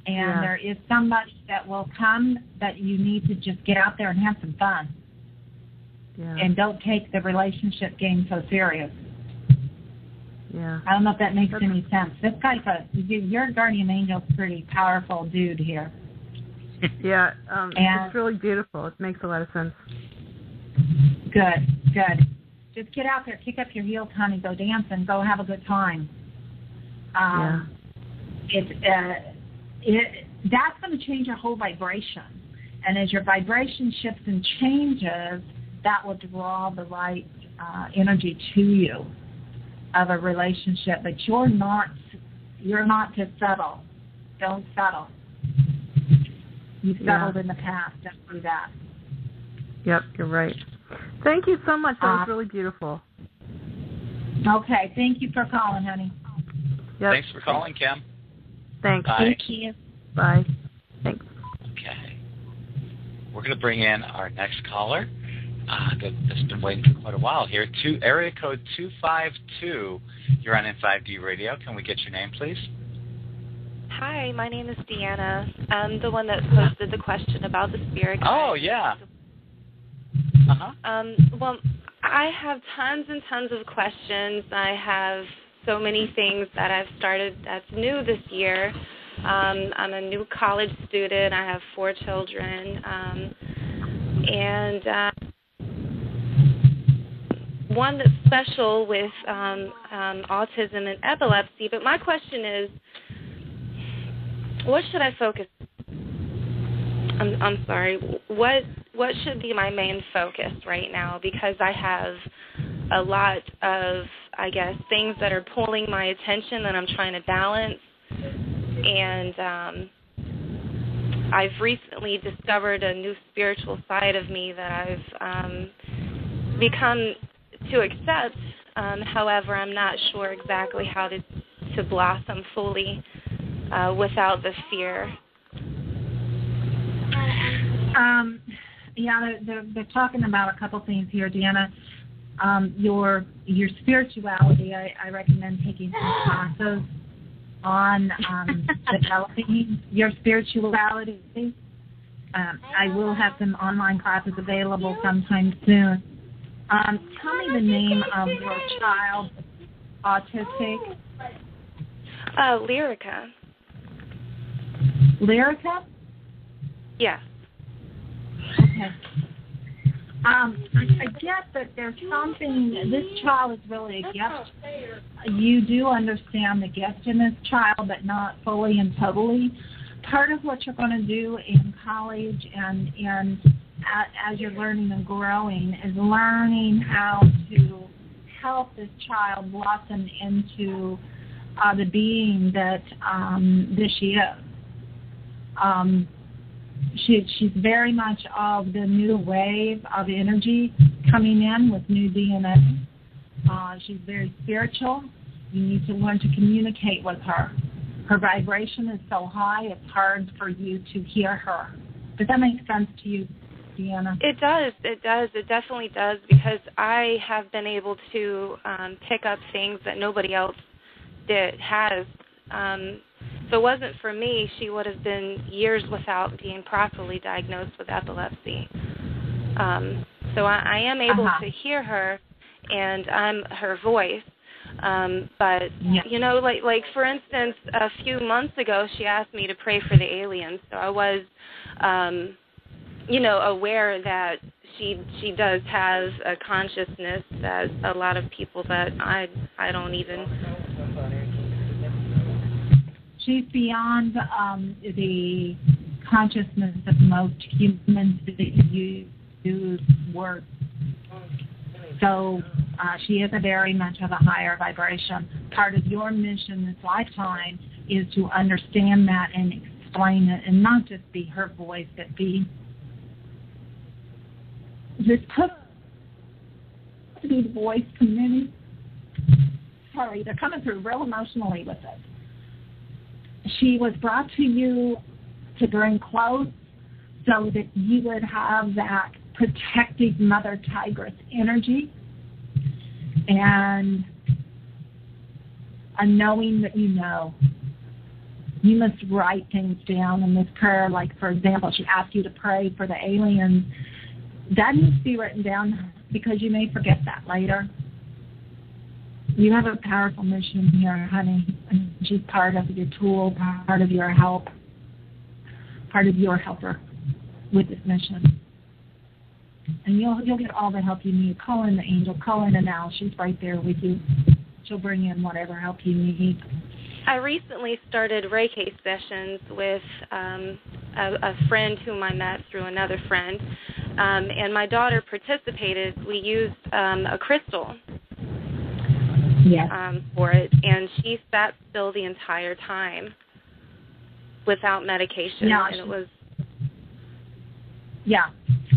And yeah. There is somebody that will come that you need to just get out there and have some fun. Yeah. And don't take the relationship game so serious. Yeah. I don't know if that makes okay. any sense. This guy's a, your guardian angel's pretty powerful dude here. Yeah, um, and it's really beautiful. It makes a lot of sense. Good, good. Just get out there, kick up your heels, honey, go dancing, go have a good time. Um, yeah. It's uh, it that's going to change your whole vibration, and as your vibration shifts and changes, that will draw the right uh, energy to you of a relationship. But you're not you're not to settle. Don't settle. You've settled yeah. in the past. Don't do that. Yep, you're right. Thank you so much. That uh, was really beautiful. Okay. Thank you for calling, honey. Yep. Thanks for calling, Kim. Thanks. Bye. Thank you. Bye. Thanks. Okay. We're going to bring in our next caller. Uh, that's been waiting for quite a while here. Two, area code two five two. You're on N five D Radio. Can we get your name, please? Hi, my name is Deanna. I'm the one that posted the question about the spirit guide. Oh, yeah. Uh-huh. Um, well, I have tons and tons of questions. I have so many things that I've started that's new this year. Um, I'm a new college student. I have four children. Um, and uh, one that's special with um, um, autism and epilepsy. But my question is, what should I focus on? I'm, I'm sorry. What what should be my main focus right now? Because I have a lot of, I guess, things that are pulling my attention that I'm trying to balance. And um, I've recently discovered a new spiritual side of me that I've um, become to accept. Um, however, I'm not sure exactly how to, to blossom fully. Uh, without the fear. Um, yeah, they're, they're, they're talking about a couple things here, Deanna. Um, your your spirituality, I, I recommend taking some classes on um, developing your spirituality. Um, I will have some online classes available sometime soon. Um, tell me the name of your child, autistic. Uh, Lyrica. Lyrica? Yeah. Okay. Um, I guess that there's something, this child is really a gift. You do understand the gift in this child, but not fully and totally. Part of what you're going to do in college and, and as you're learning and growing is learning how to help this child blossom into uh, the being that um, this she is. Um, she, she's very much of the new wave of energy coming in with new D N A. Uh, she's very spiritual. You need to learn to communicate with her. Her vibration is so high, it's hard for you to hear her. Does that make sense to you, Deanna? It does. It does. It definitely does, because I have been able to um, pick up things that nobody else did, has. Um, if it wasn't for me, she would have been years without being properly diagnosed with epilepsy. Um, so I, I am able uh-huh. to hear her, and I'm her voice. Um, but, yeah. you know, like, like for instance, a few months ago, she asked me to pray for the aliens. So I was, um, you know, aware that she she does have a consciousness that a lot of people that I I don't even. She's beyond um, the consciousness of most humans that you use work. So uh, she is a very much of a higher vibration. Part of your mission this lifetime is to understand that and explain it, and not just be her voice, but be this cook to be the voice community. Sorry, they're coming through real emotionally with it. She was brought to you to bring close so that you would have that protective mother tigress energy and a knowing that you know. You must write things down in this prayer. Like, for example, she asked you to pray for the aliens. That needs to be written down because you may forget that later. You have a powerful mission here, honey. She's part of your tool, part of your help, part of your helper with this mission. And you'll you'll get all the help you need. Call in the angel. Call in Anael. She's right there with you. She'll bring in whatever help you need. I recently started Reiki sessions with um, a, a friend whom I met through another friend, um, and my daughter participated. We used um, a crystal yes. um, for it, and she sat still the entire time without medication, no, and she, it was yeah.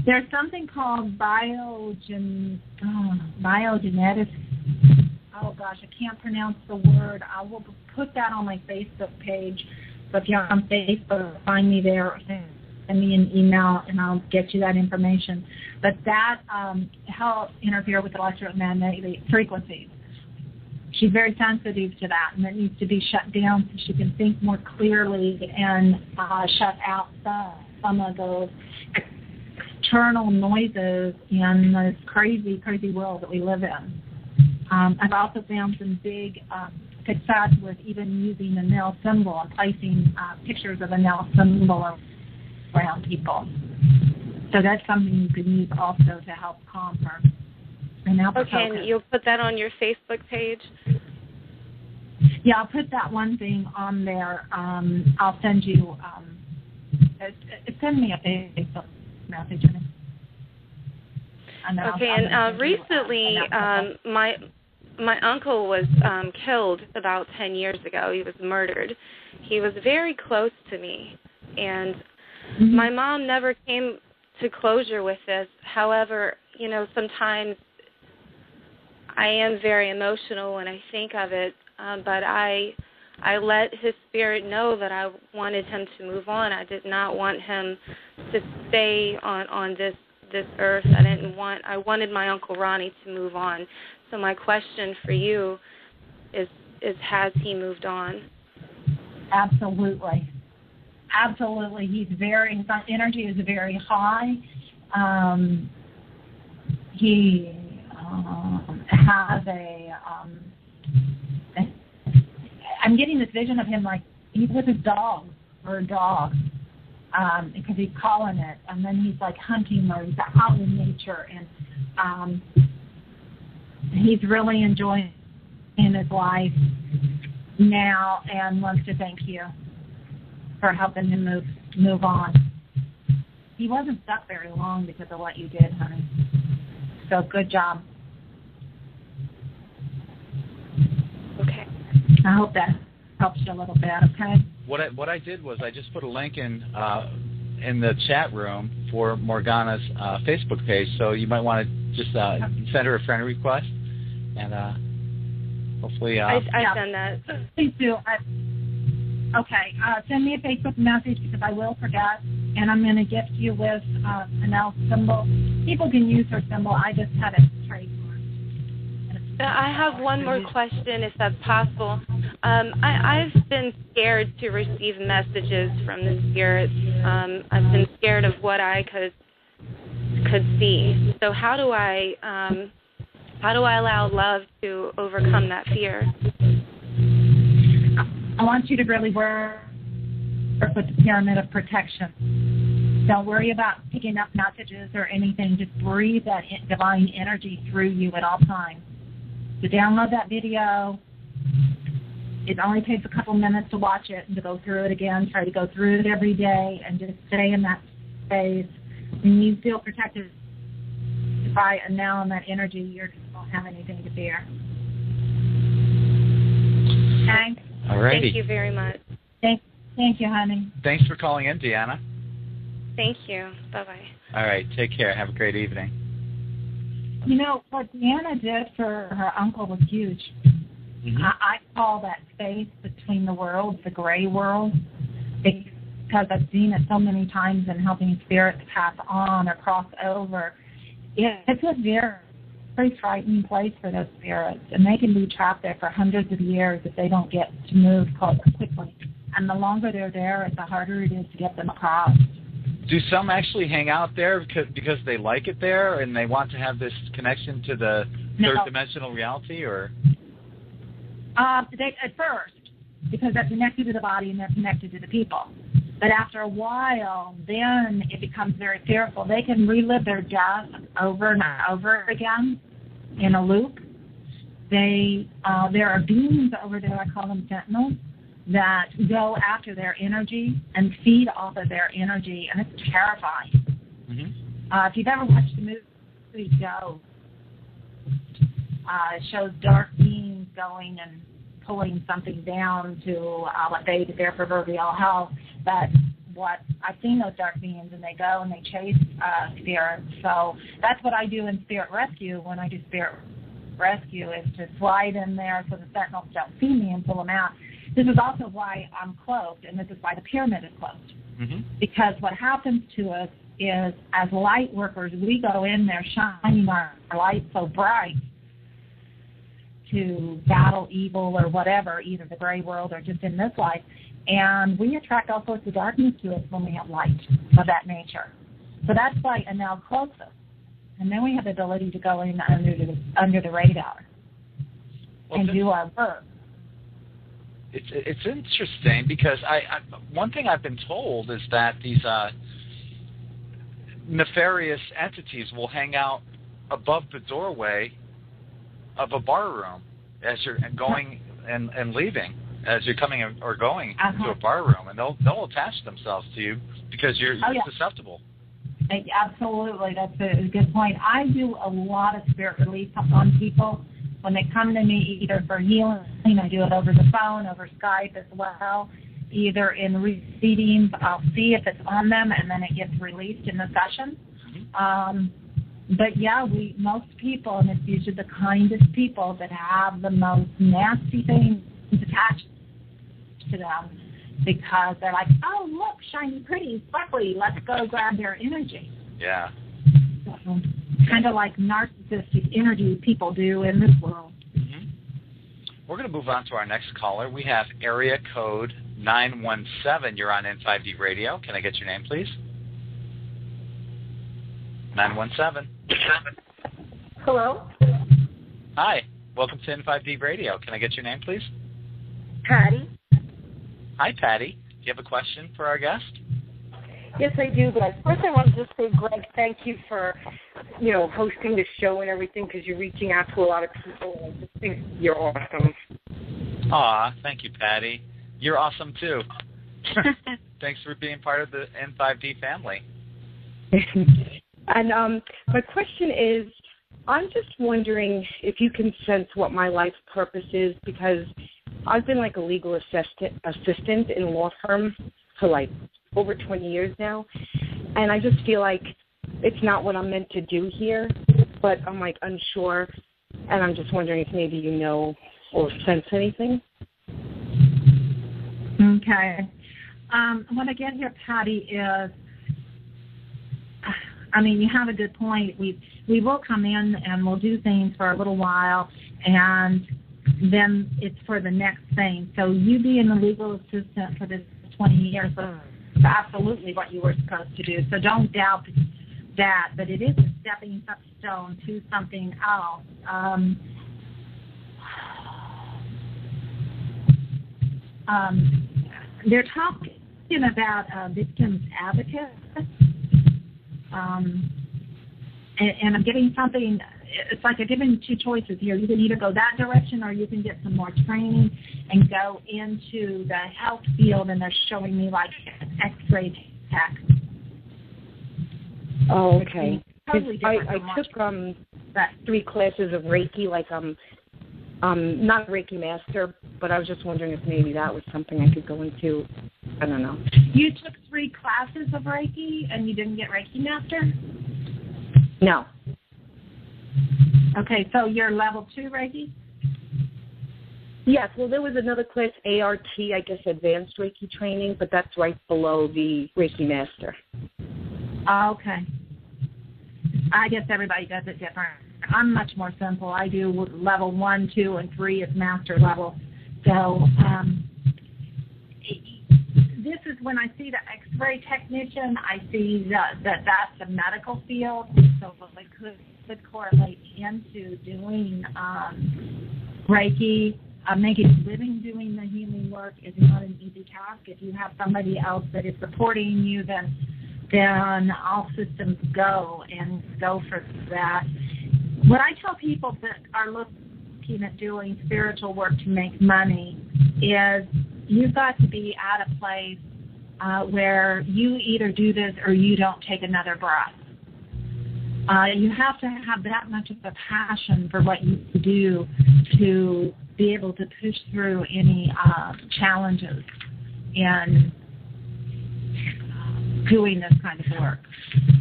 There's something called biogen, oh, biogenetics. Oh, gosh, I can't pronounce the word. I will put that on my Facebook page. So if you're on Facebook, find me there. Send me an email, and I'll get you that information. But that um, helps interfere with electromagnetic frequencies. She's very sensitive to that, and it needs to be shut down so she can think more clearly and uh, shut out the, some of those external noises in this crazy, crazy world that we live in. Um, I've also found some big um, success with even using the nail symbol and placing uh, pictures of a nail symbol around people. So that's something you can use also to help calm her. And okay, and you'll put that on your Facebook page? Yeah, I'll put that one thing on there. Um, I'll send you, um, send me a Facebook message. And okay, and uh, recently um, my my uncle was um, killed about ten years ago. He was murdered. He was very close to me, and mm-hmm. my mom never came to closure with this. However, you know, sometimes I am very emotional when I think of it, um, but I I let his spirit know that I wanted him to move on. I did not want him to stay on, on this, this earth. I didn't want, I wanted my Uncle Ronnie to move on. So my question for you is, is has he moved on? Absolutely. Absolutely. He's very, his energy is very high. Um, he uh, has a, um, I'm getting this vision of him like he's with his dog or a dog um, because he's calling it. And then he's like hunting or he's out in nature. And um, he's really enjoying his life now and wants to thank you for helping him move move on. He wasn't stuck very long because of what you did, honey. So good job. Okay. I hope that helps you a little bit, okay? What I, what I did was I just put a link in uh, in the chat room for Morgana's uh, Facebook page, so you might want to just uh, send her a friend request, and uh, hopefully... Uh, I, I yeah. send that. Please do. I, Okay, uh, send me a Facebook message because I will forget, and I'm going to gift you with uh, an elf symbol. People can use her symbol. I just had it trademarked. I have one more question, if that's possible. Um, I, I've been scared to receive messages from the spirits. Um, I've been scared of what I could could see. So how do I um, how do I allow love to overcome that fear? I want you to really work with the pyramid of protection. Don't worry about picking up messages or anything. Just breathe that divine energy through you at all times. So download that video. It only takes a couple minutes to watch it and to go through it again. Try to go through it every day and just stay in that space. When you feel protected by and now in that energy, you don't have anything to fear. Okay? Alrighty. Thank you very much. Thank, thank you, honey. Thanks for calling in, Deanna. Thank you. Bye-bye. All right. Take care. Have a great evening. You know, what Deanna did for her uncle was huge. Mm-hmm. I, I call that space between the worlds, the gray world, because I've seen it so many times in helping spirits pass on or cross over. It, it's a very... very frightening place for those spirits, and they can be trapped there for hundreds of years if they don't get to move quickly. And the longer they're there, the harder it is to get them across. Do some actually hang out there because they like it there and they want to have this connection to the no. third-dimensional reality? Or uh, they, at first, because they're connected to the body and they're connected to the people. But after a while, then it becomes very fearful. They can relive their death over and over again in a loop. They, uh, there are beings over there, I call them sentinels, that go after their energy and feed off of their energy, and it's terrifying. Mm-hmm. Uh, if you've ever watched the movie Go, uh, it shows dark beings going and pulling something down to uh, what they, their proverbial hell. But what I've seen those dark beings, and they go and they chase uh, spirits. So that's what I do in spirit rescue. When I do spirit rescue, is to slide in there so the sentinels don't see me and pull them out. This is also why I'm cloaked, and this is why the pyramid is cloaked. Mm-hmm. Because what happens to us is, as light workers, we go in there shining our light so bright to battle evil or whatever, either the gray world or just in this life. And we attract all sorts of darkness to us when we have light of that nature. So that's why Anael cloaks us. And then we have the ability to go in under the, under the radar well, and do our work. It's it's interesting because I, I one thing I've been told is that these uh, nefarious entities will hang out above the doorway of a bar room as you're going and, and leaving. As you're coming or going uh-huh. to a bar room, and they'll they'll attach themselves to you because you're, you're oh, yeah. susceptible. Absolutely, that's a good point. I do a lot of spirit relief on people when they come to me, either for healing. I do it over the phone, over Skype as well. Either in readings, I'll see if it's on them, and then it gets released in the session. Mm-hmm. Um, but yeah, we most people, and it's usually the kindest people that have the most nasty things attached to them, because they're like, oh, look, shiny, pretty, sparkly, let's go grab their energy. Yeah. So, kind of like narcissistic energy people do in this world. Mm-hmm. We're going to move on to our next caller. We have area code nine one seven, you're on N five D Radio. Can I get your name, please? nine one seven. Hello? Hi. Welcome to N five D Radio. Can I get your name, please? Patty. Hi, Patty. Do you have a question for our guest? Yes, I do, but first I want to just say, Greg, thank you for, you know, hosting the show and everything, because you're reaching out to a lot of people, and I just think you're awesome. Aw, thank you, Patty. You're awesome, too. Thanks for being part of the N five D family. And um, my question is, I'm just wondering if you can sense what my life purpose is, because I've been like a legal assistant, assistant in a law firm for like over twenty years now, and I just feel like it's not what I'm meant to do here, but I'm like unsure, and I'm just wondering if maybe you know or sense anything. Okay. Um, what I get here, Patty, is, I mean, you have a good point. We we will come in and we'll do things for a little while, and then it's for the next thing. So you being the legal assistant for this twenty years is absolutely what you were supposed to do. So don't doubt that. But it is a stepping stone to something else. Um, um, they're talking about uh, victims advocates. Um, and, and I'm getting something, it's like I'm giving two choices here. You can either go that direction, or you can get some more training and go into the health field, and they're showing me like an X-ray tech. Oh, okay. Totally I, I took um, three classes of Reiki, like um, um, not Reiki Master, but I was just wondering if maybe that was something I could go into. I don't know. You took three classes of Reiki and you didn't get Reiki Master? No. Okay, so you're level two Reiki? Yes, well, there was another class, A R T, I guess Advanced Reiki Training, but that's right below the Reiki Master. Okay. I guess everybody does it different. I'm much more simple. I do level one, two, and three is master level. So, um... this is when I see the X-ray technician, I see that, that that's a medical field, so it could, could correlate into doing um, Reiki. Uh, making a living doing the healing work is not an easy task. If you have somebody else that is supporting you, then, then all systems go and go for that. What I tell people that are looking at doing spiritual work to make money is, you've got to be at a place uh, where you either do this or you don't take another breath. Uh, you have to have that much of a passion for what you do to be able to push through any uh, challenges in doing this kind of work.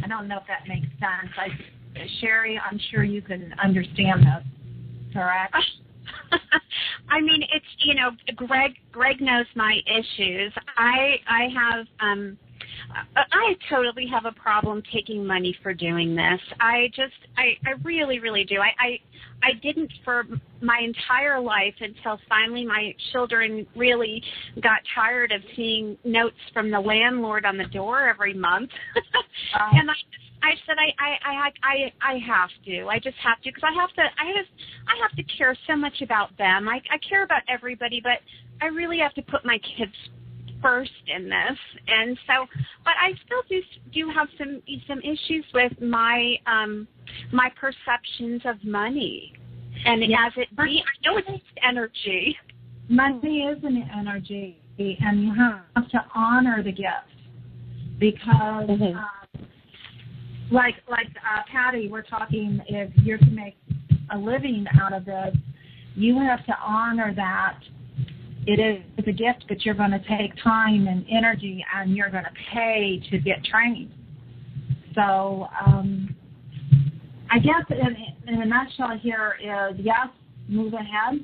I don't know if that makes sense. I, Sherry, I'm sure you can understand this, correct? I mean, it's, you know, Greg Greg knows my issues. I I have um I, I totally have a problem taking money for doing this. I just I, I really really do. I, I I didn't for my entire life until finally my children really got tired of seeing notes from the landlord on the door every month. Wow. And I I said I, I, I, I, I have to. I just have to because I have to. I just I have to care so much about them. I, I care about everybody, but I really have to put my kids first in this. And so, but I still do do have some some issues with my um, my perceptions of money. And yeah. as it be, I know it's energy. Money is an energy, and you have to honor the gift because. Mm-hmm. uh, Like like uh, Patty, we're talking, if you're to make a living out of this, you have to honor that it is it's a gift, but you're going to take time and energy, and you're going to pay to get trained. So um, I guess in, in a nutshell here is, yes, move ahead.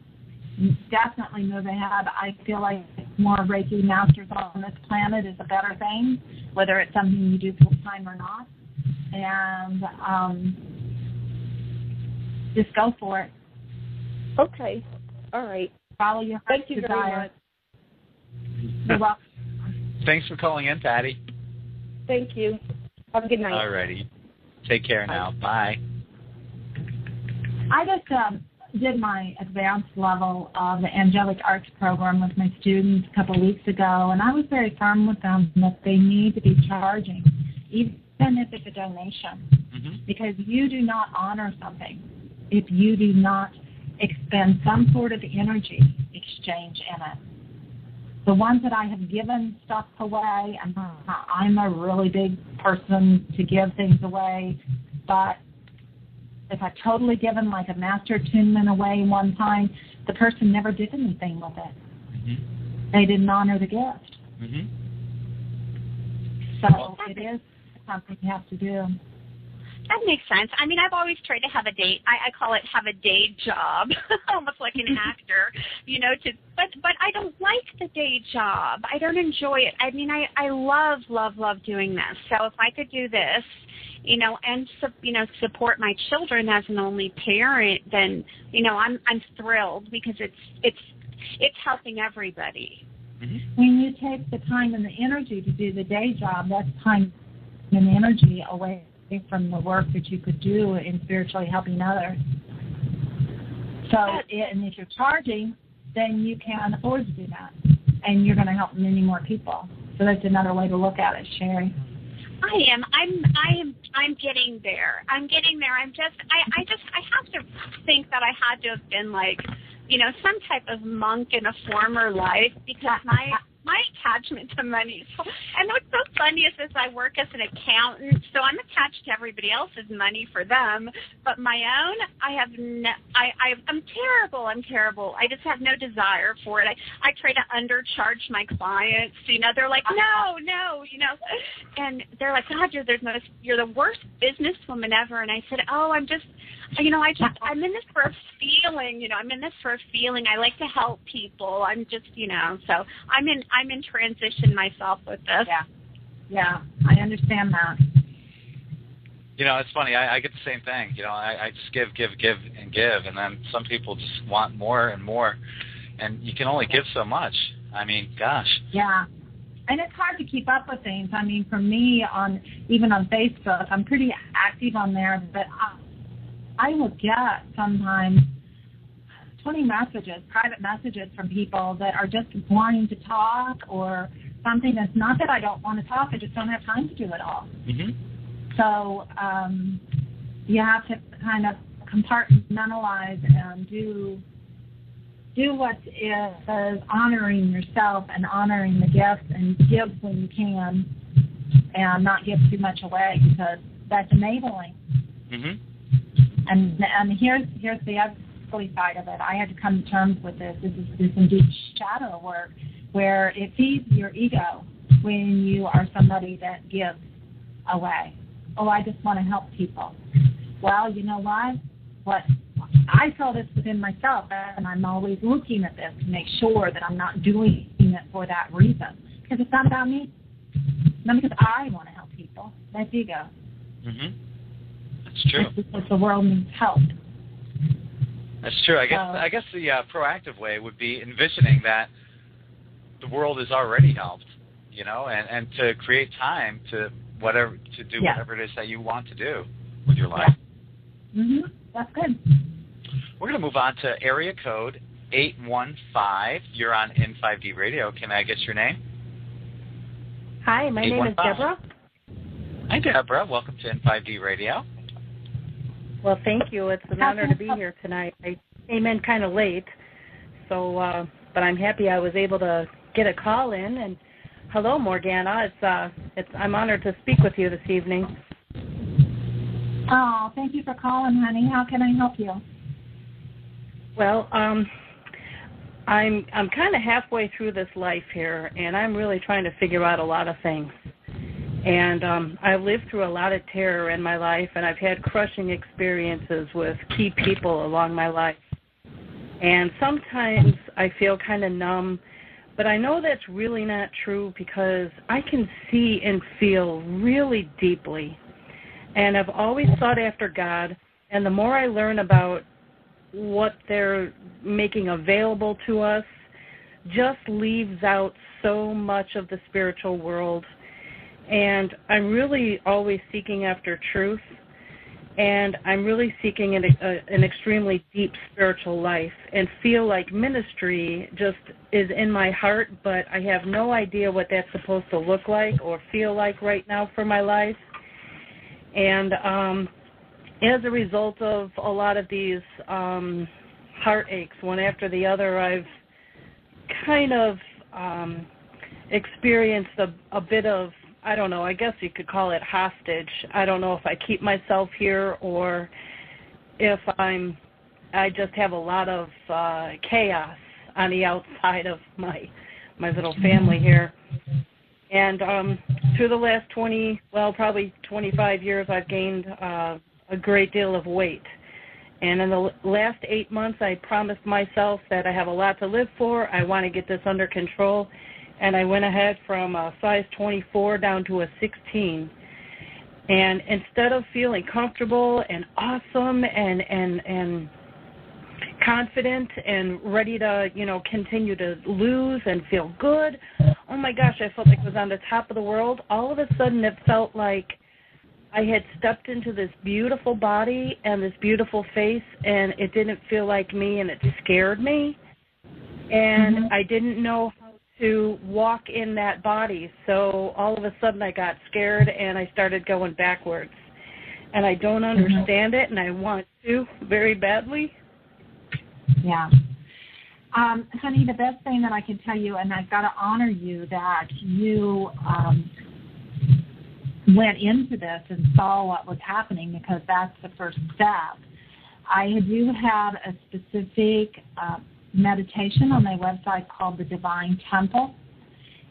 Definitely move ahead. I feel like more Reiki masters on this planet is a better thing, whether it's something you do full-time or not. And um, just go for it. Okay. All right. Follow your heart's desire. Thank you very much. You're welcome. Thanks for calling in, Patty. Thank you. Have a good night. All righty. Take care now. Bye. I just um, did my advanced level of the Angelic Arts program with my students a couple of weeks ago, and I was very firm with them that they need to be charging, even if it's a donation, mm-hmm. because you do not honor something if you do not expend some sort of energy exchange in it. The ones that I have given stuff away, I'm, I'm a really big person to give things away, but if I've totally given like a master attunement away one time, the person never did anything with it. Mm-hmm. They didn't honor the gift. Mm-hmm. So well, it is something you have to do. That makes sense. I mean, I've always tried to have a day. I, I call it have a day job, almost like an actor, you know. To but but I don't like the day job. I don't enjoy it. I mean, I I love love love doing this. So if I could do this, you know, and you know support my children as an only parent, then you know I'm I'm thrilled because it's it's it's helping everybody. Mm-hmm. When you take the time and the energy to do the day job, that's time and energy away from the work that you could do in spiritually helping others. So, and if you're charging, then you can afford to do that, and you're going to help many more people. So that's another way to look at it, Sherry. I am. I'm. I am. I'm getting there. I'm getting there. I'm just. I. I just. I have to think that I had to have been like, you know, some type of monk in a former life because my. My attachment to money. So, and what's so funny is, is I work as an accountant, so I'm attached to everybody else's money for them, but my own, I have no, I, I, I'm terrible, I'm terrible. I just have no desire for it. I, I try to undercharge my clients. You know, they're like, no, no, you know, and they're like, God, you're the most, you're the worst businesswoman ever. And I said, oh, I'm just, you know, I just, I'm in this for a feeling, you know, I'm in this for a feeling. I like to help people. I'm just, you know, so I'm in, I'm in transition myself with this. Yeah, yeah, I understand that. You know, it's funny. I, I get the same thing. You know, I, I just give, give, give, and give, and then some people just want more and more, and you can only give so much. I mean, gosh. Yeah, and it's hard to keep up with things. I mean, for me, on even on Facebook, I'm pretty active on there, but I, I will get sometimes twenty messages, private messages from people that are just wanting to talk or something that's not that I don't want to talk, I just don't have time to do it all. Mm-hmm. So um, you have to kind of compartmentalize and do do what is honoring yourself and honoring the gifts and give when you can and not give too much away because that's enabling. Mm-hmm. And and here's here's the other side of it. I had to come to terms with this. This is, this is indeed shadow work where it feeds your ego when you are somebody that gives away. Oh, I just want to help people. Well, you know what? What I saw this within myself, and I'm always looking at this to make sure that I'm not doing it for that reason because it's not about me. Not because I want to help people. That's ego. Mm-hmm. That's true. That's because the world needs help. That's true. I guess I guess the uh, proactive way would be envisioning that the world is already helped, you know, and, and to create time to whatever to do yeah. whatever it is that you want to do with your life. Yeah. Mhm. That's good. We're gonna move on to area code eight one five. You're on In five D Radio. Can I get your name? Hi, my name is Deborah. Hi, Deborah. Welcome to In five D Radio. Well, thank you. It's an honor to be here tonight. I came in kind of late, so uh, but I'm happy I was able to get a call in. And hello, Morgana. It's uh, it's I'm honored to speak with you this evening. Oh, thank you for calling, honey. How can I help you? Well, um, I'm I'm kind of halfway through this life here, and I'm really trying to figure out a lot of things. And um, I've lived through a lot of terror in my life, and I've had crushing experiences with key people along my life. And sometimes I feel kind of numb, but I know that's really not true because I can see and feel really deeply. And I've always sought after God, and the more I learn about what they're making available to us, just leaves out so much of the spiritual world. And I'm really always seeking after truth, and I'm really seeking an, a, an extremely deep spiritual life, and feel like ministry just is in my heart, but I have no idea what that's supposed to look like or feel like right now for my life. And um, as a result of a lot of these um, heartaches, one after the other, I've kind of um, experienced a, a bit of, I don't know, I guess you could call it hostage. I don't know if I keep myself here or if I'm, I just have a lot of uh, chaos on the outside of my my little family here. And um, through the last twenty, well, probably twenty-five years, I've gained uh, a great deal of weight. And in the last eight months, I promised myself that I have a lot to live for. I want to get this under control. And I went ahead from a size twenty-four down to a sixteen. And instead of feeling comfortable and awesome and, and, and confident and ready to, you know, continue to lose and feel good, oh, my gosh, I felt like I was on the top of the world. All of a sudden it felt like I had stepped into this beautiful body and this beautiful face, and it didn't feel like me, and it scared me. And mm-hmm. I didn't know how to walk in that body. So all of a sudden I got scared and I started going backwards. And I don't understand mm-hmm. it, and I want to very badly. Yeah. Um, honey, the best thing that I can tell you, and I've got to honor you that you um, went into this and saw what was happening, because that's the first step. I do have a specific uh, meditation on my website called The Divine Temple,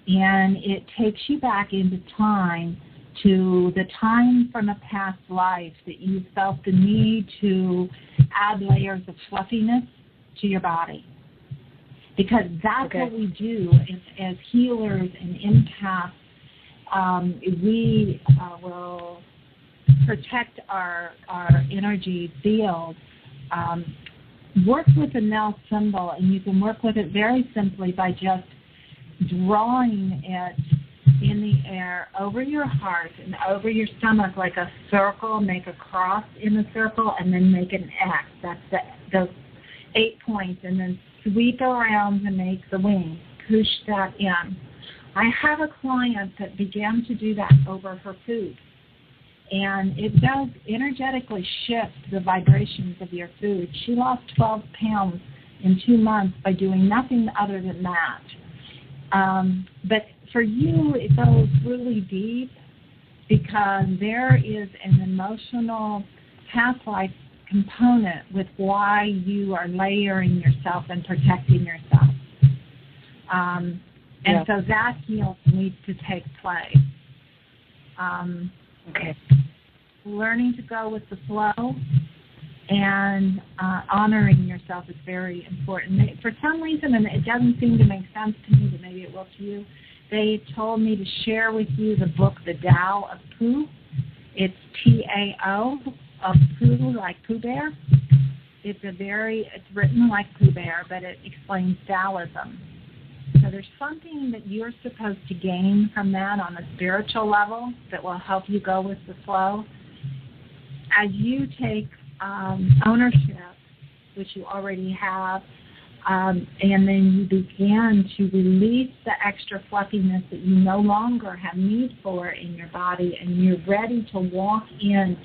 and it takes you back into time, to the time from a past life that you felt the need to add layers of fluffiness to your body, because that's okay. What we do is, as healers and empaths, um, we uh, will protect our, our energy field. Um, Work with the Nell symbol, and you can work with it very simply by just drawing it in the air over your heart and over your stomach like a circle. Make a cross in the circle and then make an X. That's the, those eight points. And then sweep around and make the wing. Push that in. I have a client that began to do that over her food. And it does energetically shift the vibrations of your food. She lost twelve pounds in two months by doing nothing other than that. Um, but for you, it goes really deep, because there is an emotional past life component with why you are layering yourself and protecting yourself. Um, and yeah. So that healing needs to take place. Um, Okay. Learning to go with the flow and uh, honoring yourself is very important. For some reason, and it doesn't seem to make sense to me, but maybe it will to you, they told me to share with you the book, The Tao of Pooh. It's T A O of Pooh, like Pooh Bear. It's a very, it's written like Pooh Bear, but it explains Taoism. So there's something that you're supposed to gain from that on a spiritual level that will help you go with the flow. As you take um, ownership, which you already have, um, and then you begin to release the extra fluffiness that you no longer have need for in your body, and you're ready to walk in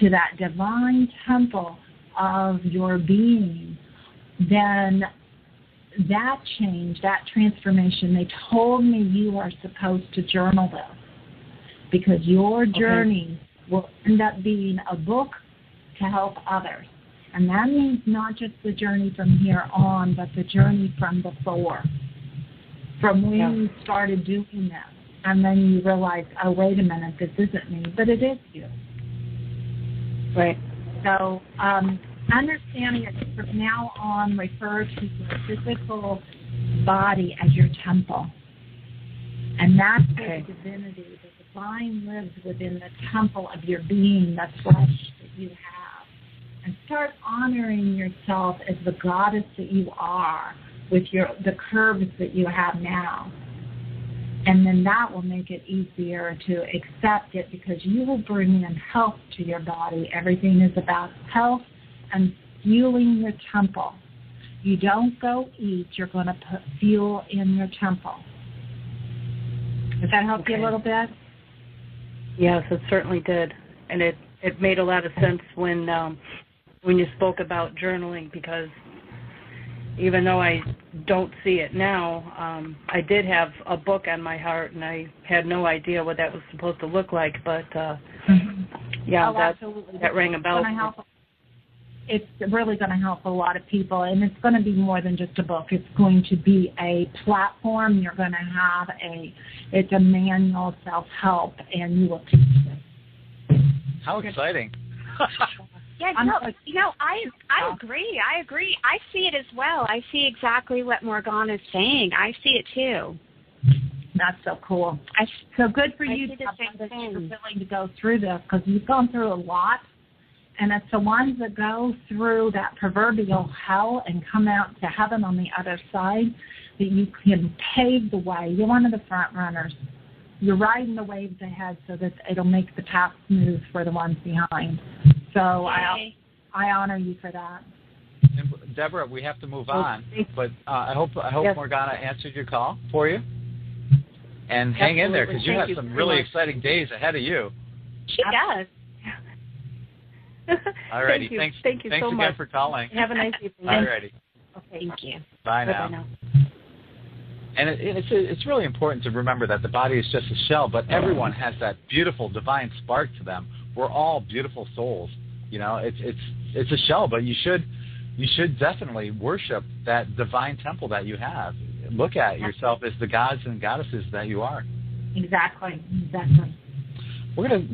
to that divine temple of your being, then that change, that transformation, they told me you are supposed to journal this, because your journey okay. will end up being a book to help others. And that means not just the journey from here on, but the journey from before, from when yeah. you started doing this. And then you realize, oh, wait a minute, this isn't me, but it is you. Right. So, um, understanding it from now on refers to your physical body as your temple. And that's okay. the divinity. The divine lives within the temple of your being, the flesh that you have. And start honoring yourself as the goddess that you are, with your the curves that you have now. And then that will make it easier to accept it, because you will bring in health to your body. Everything is about health and fueling your temple. You don't go eat, you're going to put fuel in your temple. Does that help okay. you a little bit? Yes, it certainly did. And it, it made a lot of sense when um, when you spoke about journaling, because even though I don't see it now, um, I did have a book on my heart, and I had no idea what that was supposed to look like. But, uh, mm-hmm. yeah, oh, that, that rang a bell. It's really going to help a lot of people, and it's going to be more than just a book. It's going to be a platform. You're going to have a, it's a manual self-help, and you will teach it. How exciting. Yeah, no, you know, I I agree. I agree. I see it as well. I see exactly what Morgana is saying. I see it too. That's so cool. I, so good for I you to have that you're willing to go through this, because you've gone through a lot, and it's the ones that go through that proverbial hell and come out to heaven on the other side that you can pave the way. You're one of the front runners. You're riding the waves ahead so that it'll make the path smooth for the ones behind. So I, I honor you for that. And Deborah, we have to move on, but uh, I hope I hope yes. Morgana answered your call for you. And hang Absolutely. in there, because you Thank have you some really much. exciting days ahead of you. She does. All righty. Thank you. Thanks, Thank you thanks so again much. for calling. Have a nice evening. All righty. Okay. Thank you. Bye now. Bye now. And it, it's, it's really important to remember that the body is just a shell, but everyone has that beautiful divine spark to them. We're all beautiful souls. You know, it's it's it's a shell, but you should you should definitely worship that divine temple that you have. Look at yourself as the gods and goddesses that you are. Exactly. Exactly. We're going to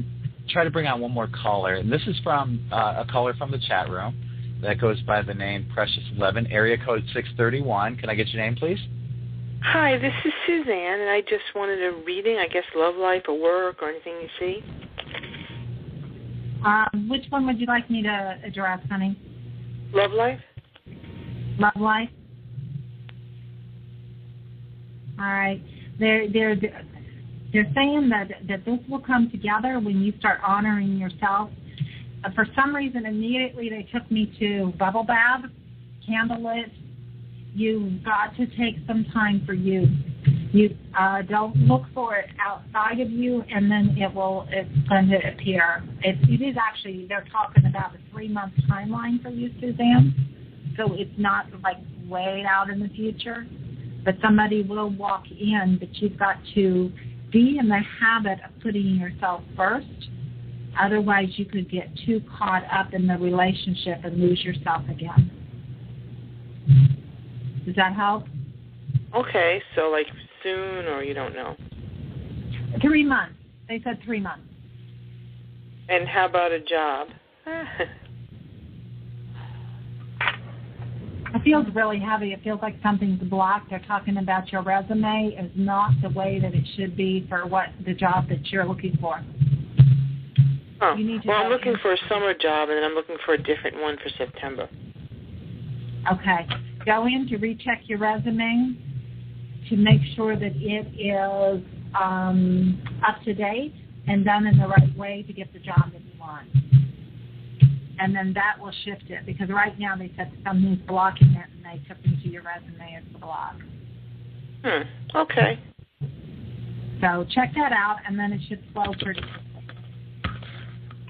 try to bring on one more caller, and this is from uh, a caller from the chat room that goes by the name Precious eleven, area code six thirty-one. Can I get your name, please? Hi, this is Suzanne, and I just wanted a reading, I guess love life or work or anything you see. Um, which one would you like me to address, honey? Love life. Love life. All right. They're, they're, they're saying that, that this will come together when you start honoring yourself. Uh, for some reason, immediately they took me to bubble bath, candlelit. You've got to take some time for you. You uh, don't look for it outside of you, and then it will. It's going to appear. It, it is actually. They're talking about a three-month timeline for you, Suzanne. So it's not like way out in the future. But somebody will walk in. But you've got to be in the habit of putting yourself first. Otherwise, you could get too caught up in the relationship and lose yourself again. Does that help? Okay, so like soon, or you don't know? Three months. They said three months. And how about a job? It feels really heavy. It feels like something's blocked. They're talking about your resume is not the way that it should be for what the job that you're looking for. Oh. You need to well, I'm looking in. for a summer job, and then I'm looking for a different one for September. Okay. Go in to recheck your resume to make sure that it is um, up to date and done in the right way to get the job that you want. And then that will shift it, because right now they said something's blocking it, and they took into your resume as the block. Hmm. Okay. So check that out, and then it should flow pretty quickly.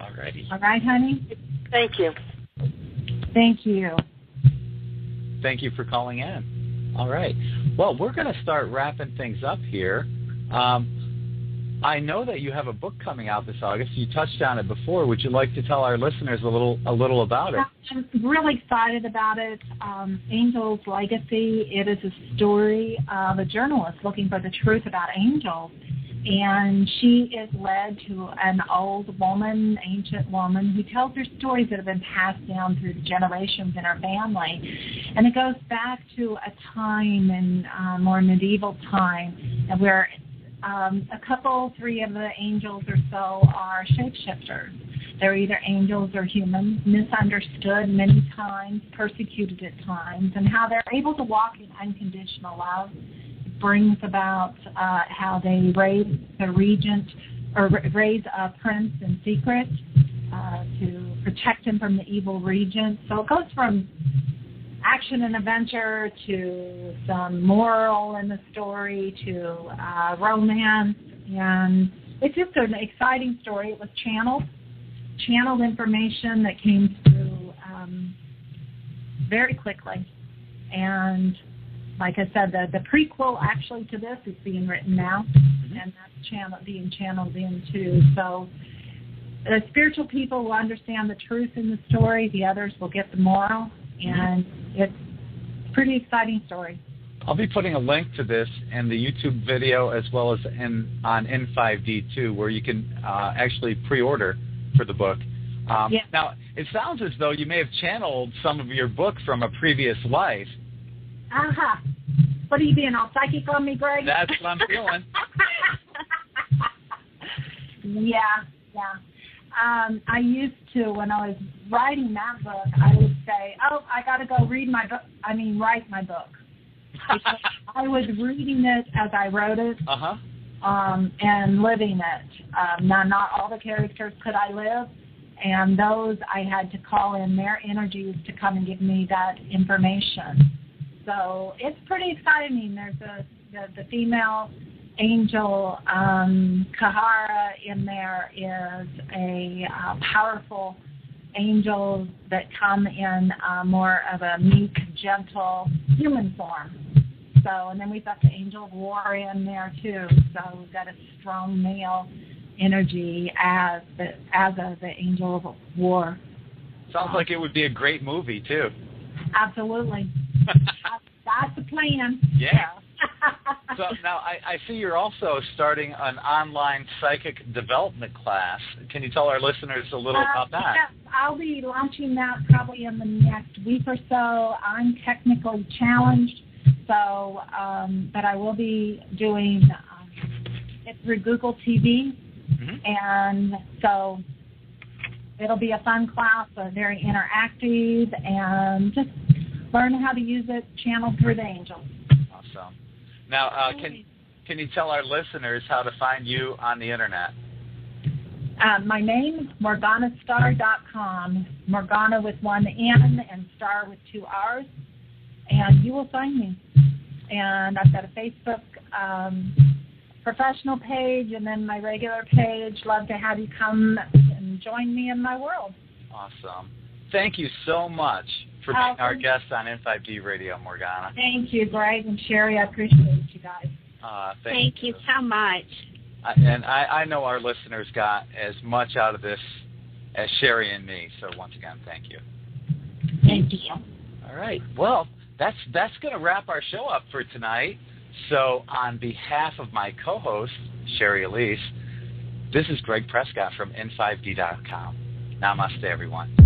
All righty. All right, honey? Thank you. Thank you. Thank you for calling in. All right. Well, we're going to start wrapping things up here. Um, I know that you have a book coming out this August. You touched on it before. Would you like to tell our listeners a little a little about it? I'm really excited about it. Um, Angel's Legacy. It is a story of a journalist looking for the truth about angels. And she is led to an old woman, ancient woman, who tells her stories that have been passed down through the generations in her family. And it goes back to a time in uh, more medieval time where um, a couple, three of the angels or so are shapeshifters. They're either angels or humans, misunderstood many times, persecuted at times, and how they're able to walk in unconditional love brings about uh, how they raise the regent or raise a prince in secret uh, to protect him from the evil regent. So it goes from action and adventure to some moral in the story to uh, romance, and it's just an exciting story. It was channeled, channeled information that came through um, very quickly, and like I said, the, the prequel actually to this is being written now, and that's channeled, being channeled into. So the spiritual people will understand the truth in the story. The others will get the moral, and it's a pretty exciting story. I'll be putting a link to this in the YouTube video as well as in on in five D too, where you can uh, actually pre-order for the book. Um, yeah. Now, it sounds as though you may have channeled some of your book from a previous life. Uh-huh. What are you being all psychic on me, Greg? That's what I'm feeling. yeah, yeah. Um, I used to, when I was writing that book, I would say, oh, I got to go read my book, I mean write my book. Because I was reading it as I wrote it uh-huh. um, and living it. Um, now, not all the characters could I live, and those I had to call in their energies to come and give me that information. So it's pretty exciting. There's a, the, the female angel, um, Kahara, in there is a uh, powerful angel that come in uh, more of a meek, gentle human form. So, and then we've got the angel of war in there too. So we've got a strong male energy as the, as a, the angel of war. Sounds um, like it would be a great movie too. Absolutely. That's the plan. Yeah. So now I, I see you're also starting an online psychic development class. Can you tell our listeners a little uh, about that? Yes, I'll be launching that probably in the next week or so. I'm technically challenged, so um, but I will be doing um, it through Google T V, mm-hmm. and so it'll be a fun class, uh, very interactive, and just learn how to use it, channeled through the angels. Awesome. Now, uh, can can you tell our listeners how to find you on the internet? Uh, my name, Morgana Starr dot com. Morgana with one N and Star with two R's, and you will find me. And I've got a Facebook um, professional page and then my regular page. Love to have you come and join me in my world. Awesome. Thank you so much for being our guest on in five D Radio, Morgana. Thank you, Greg and Sherry. I appreciate you guys. Uh, thank thank you so much. I, and I, I know our listeners got as much out of this as Sherry and me. So once again, thank you. Thank you. All right. Well, that's that's going to wrap our show up for tonight. So on behalf of my co-host, Sherry Elise, this is Greg Prescott from in five D dot com. Namaste, everyone.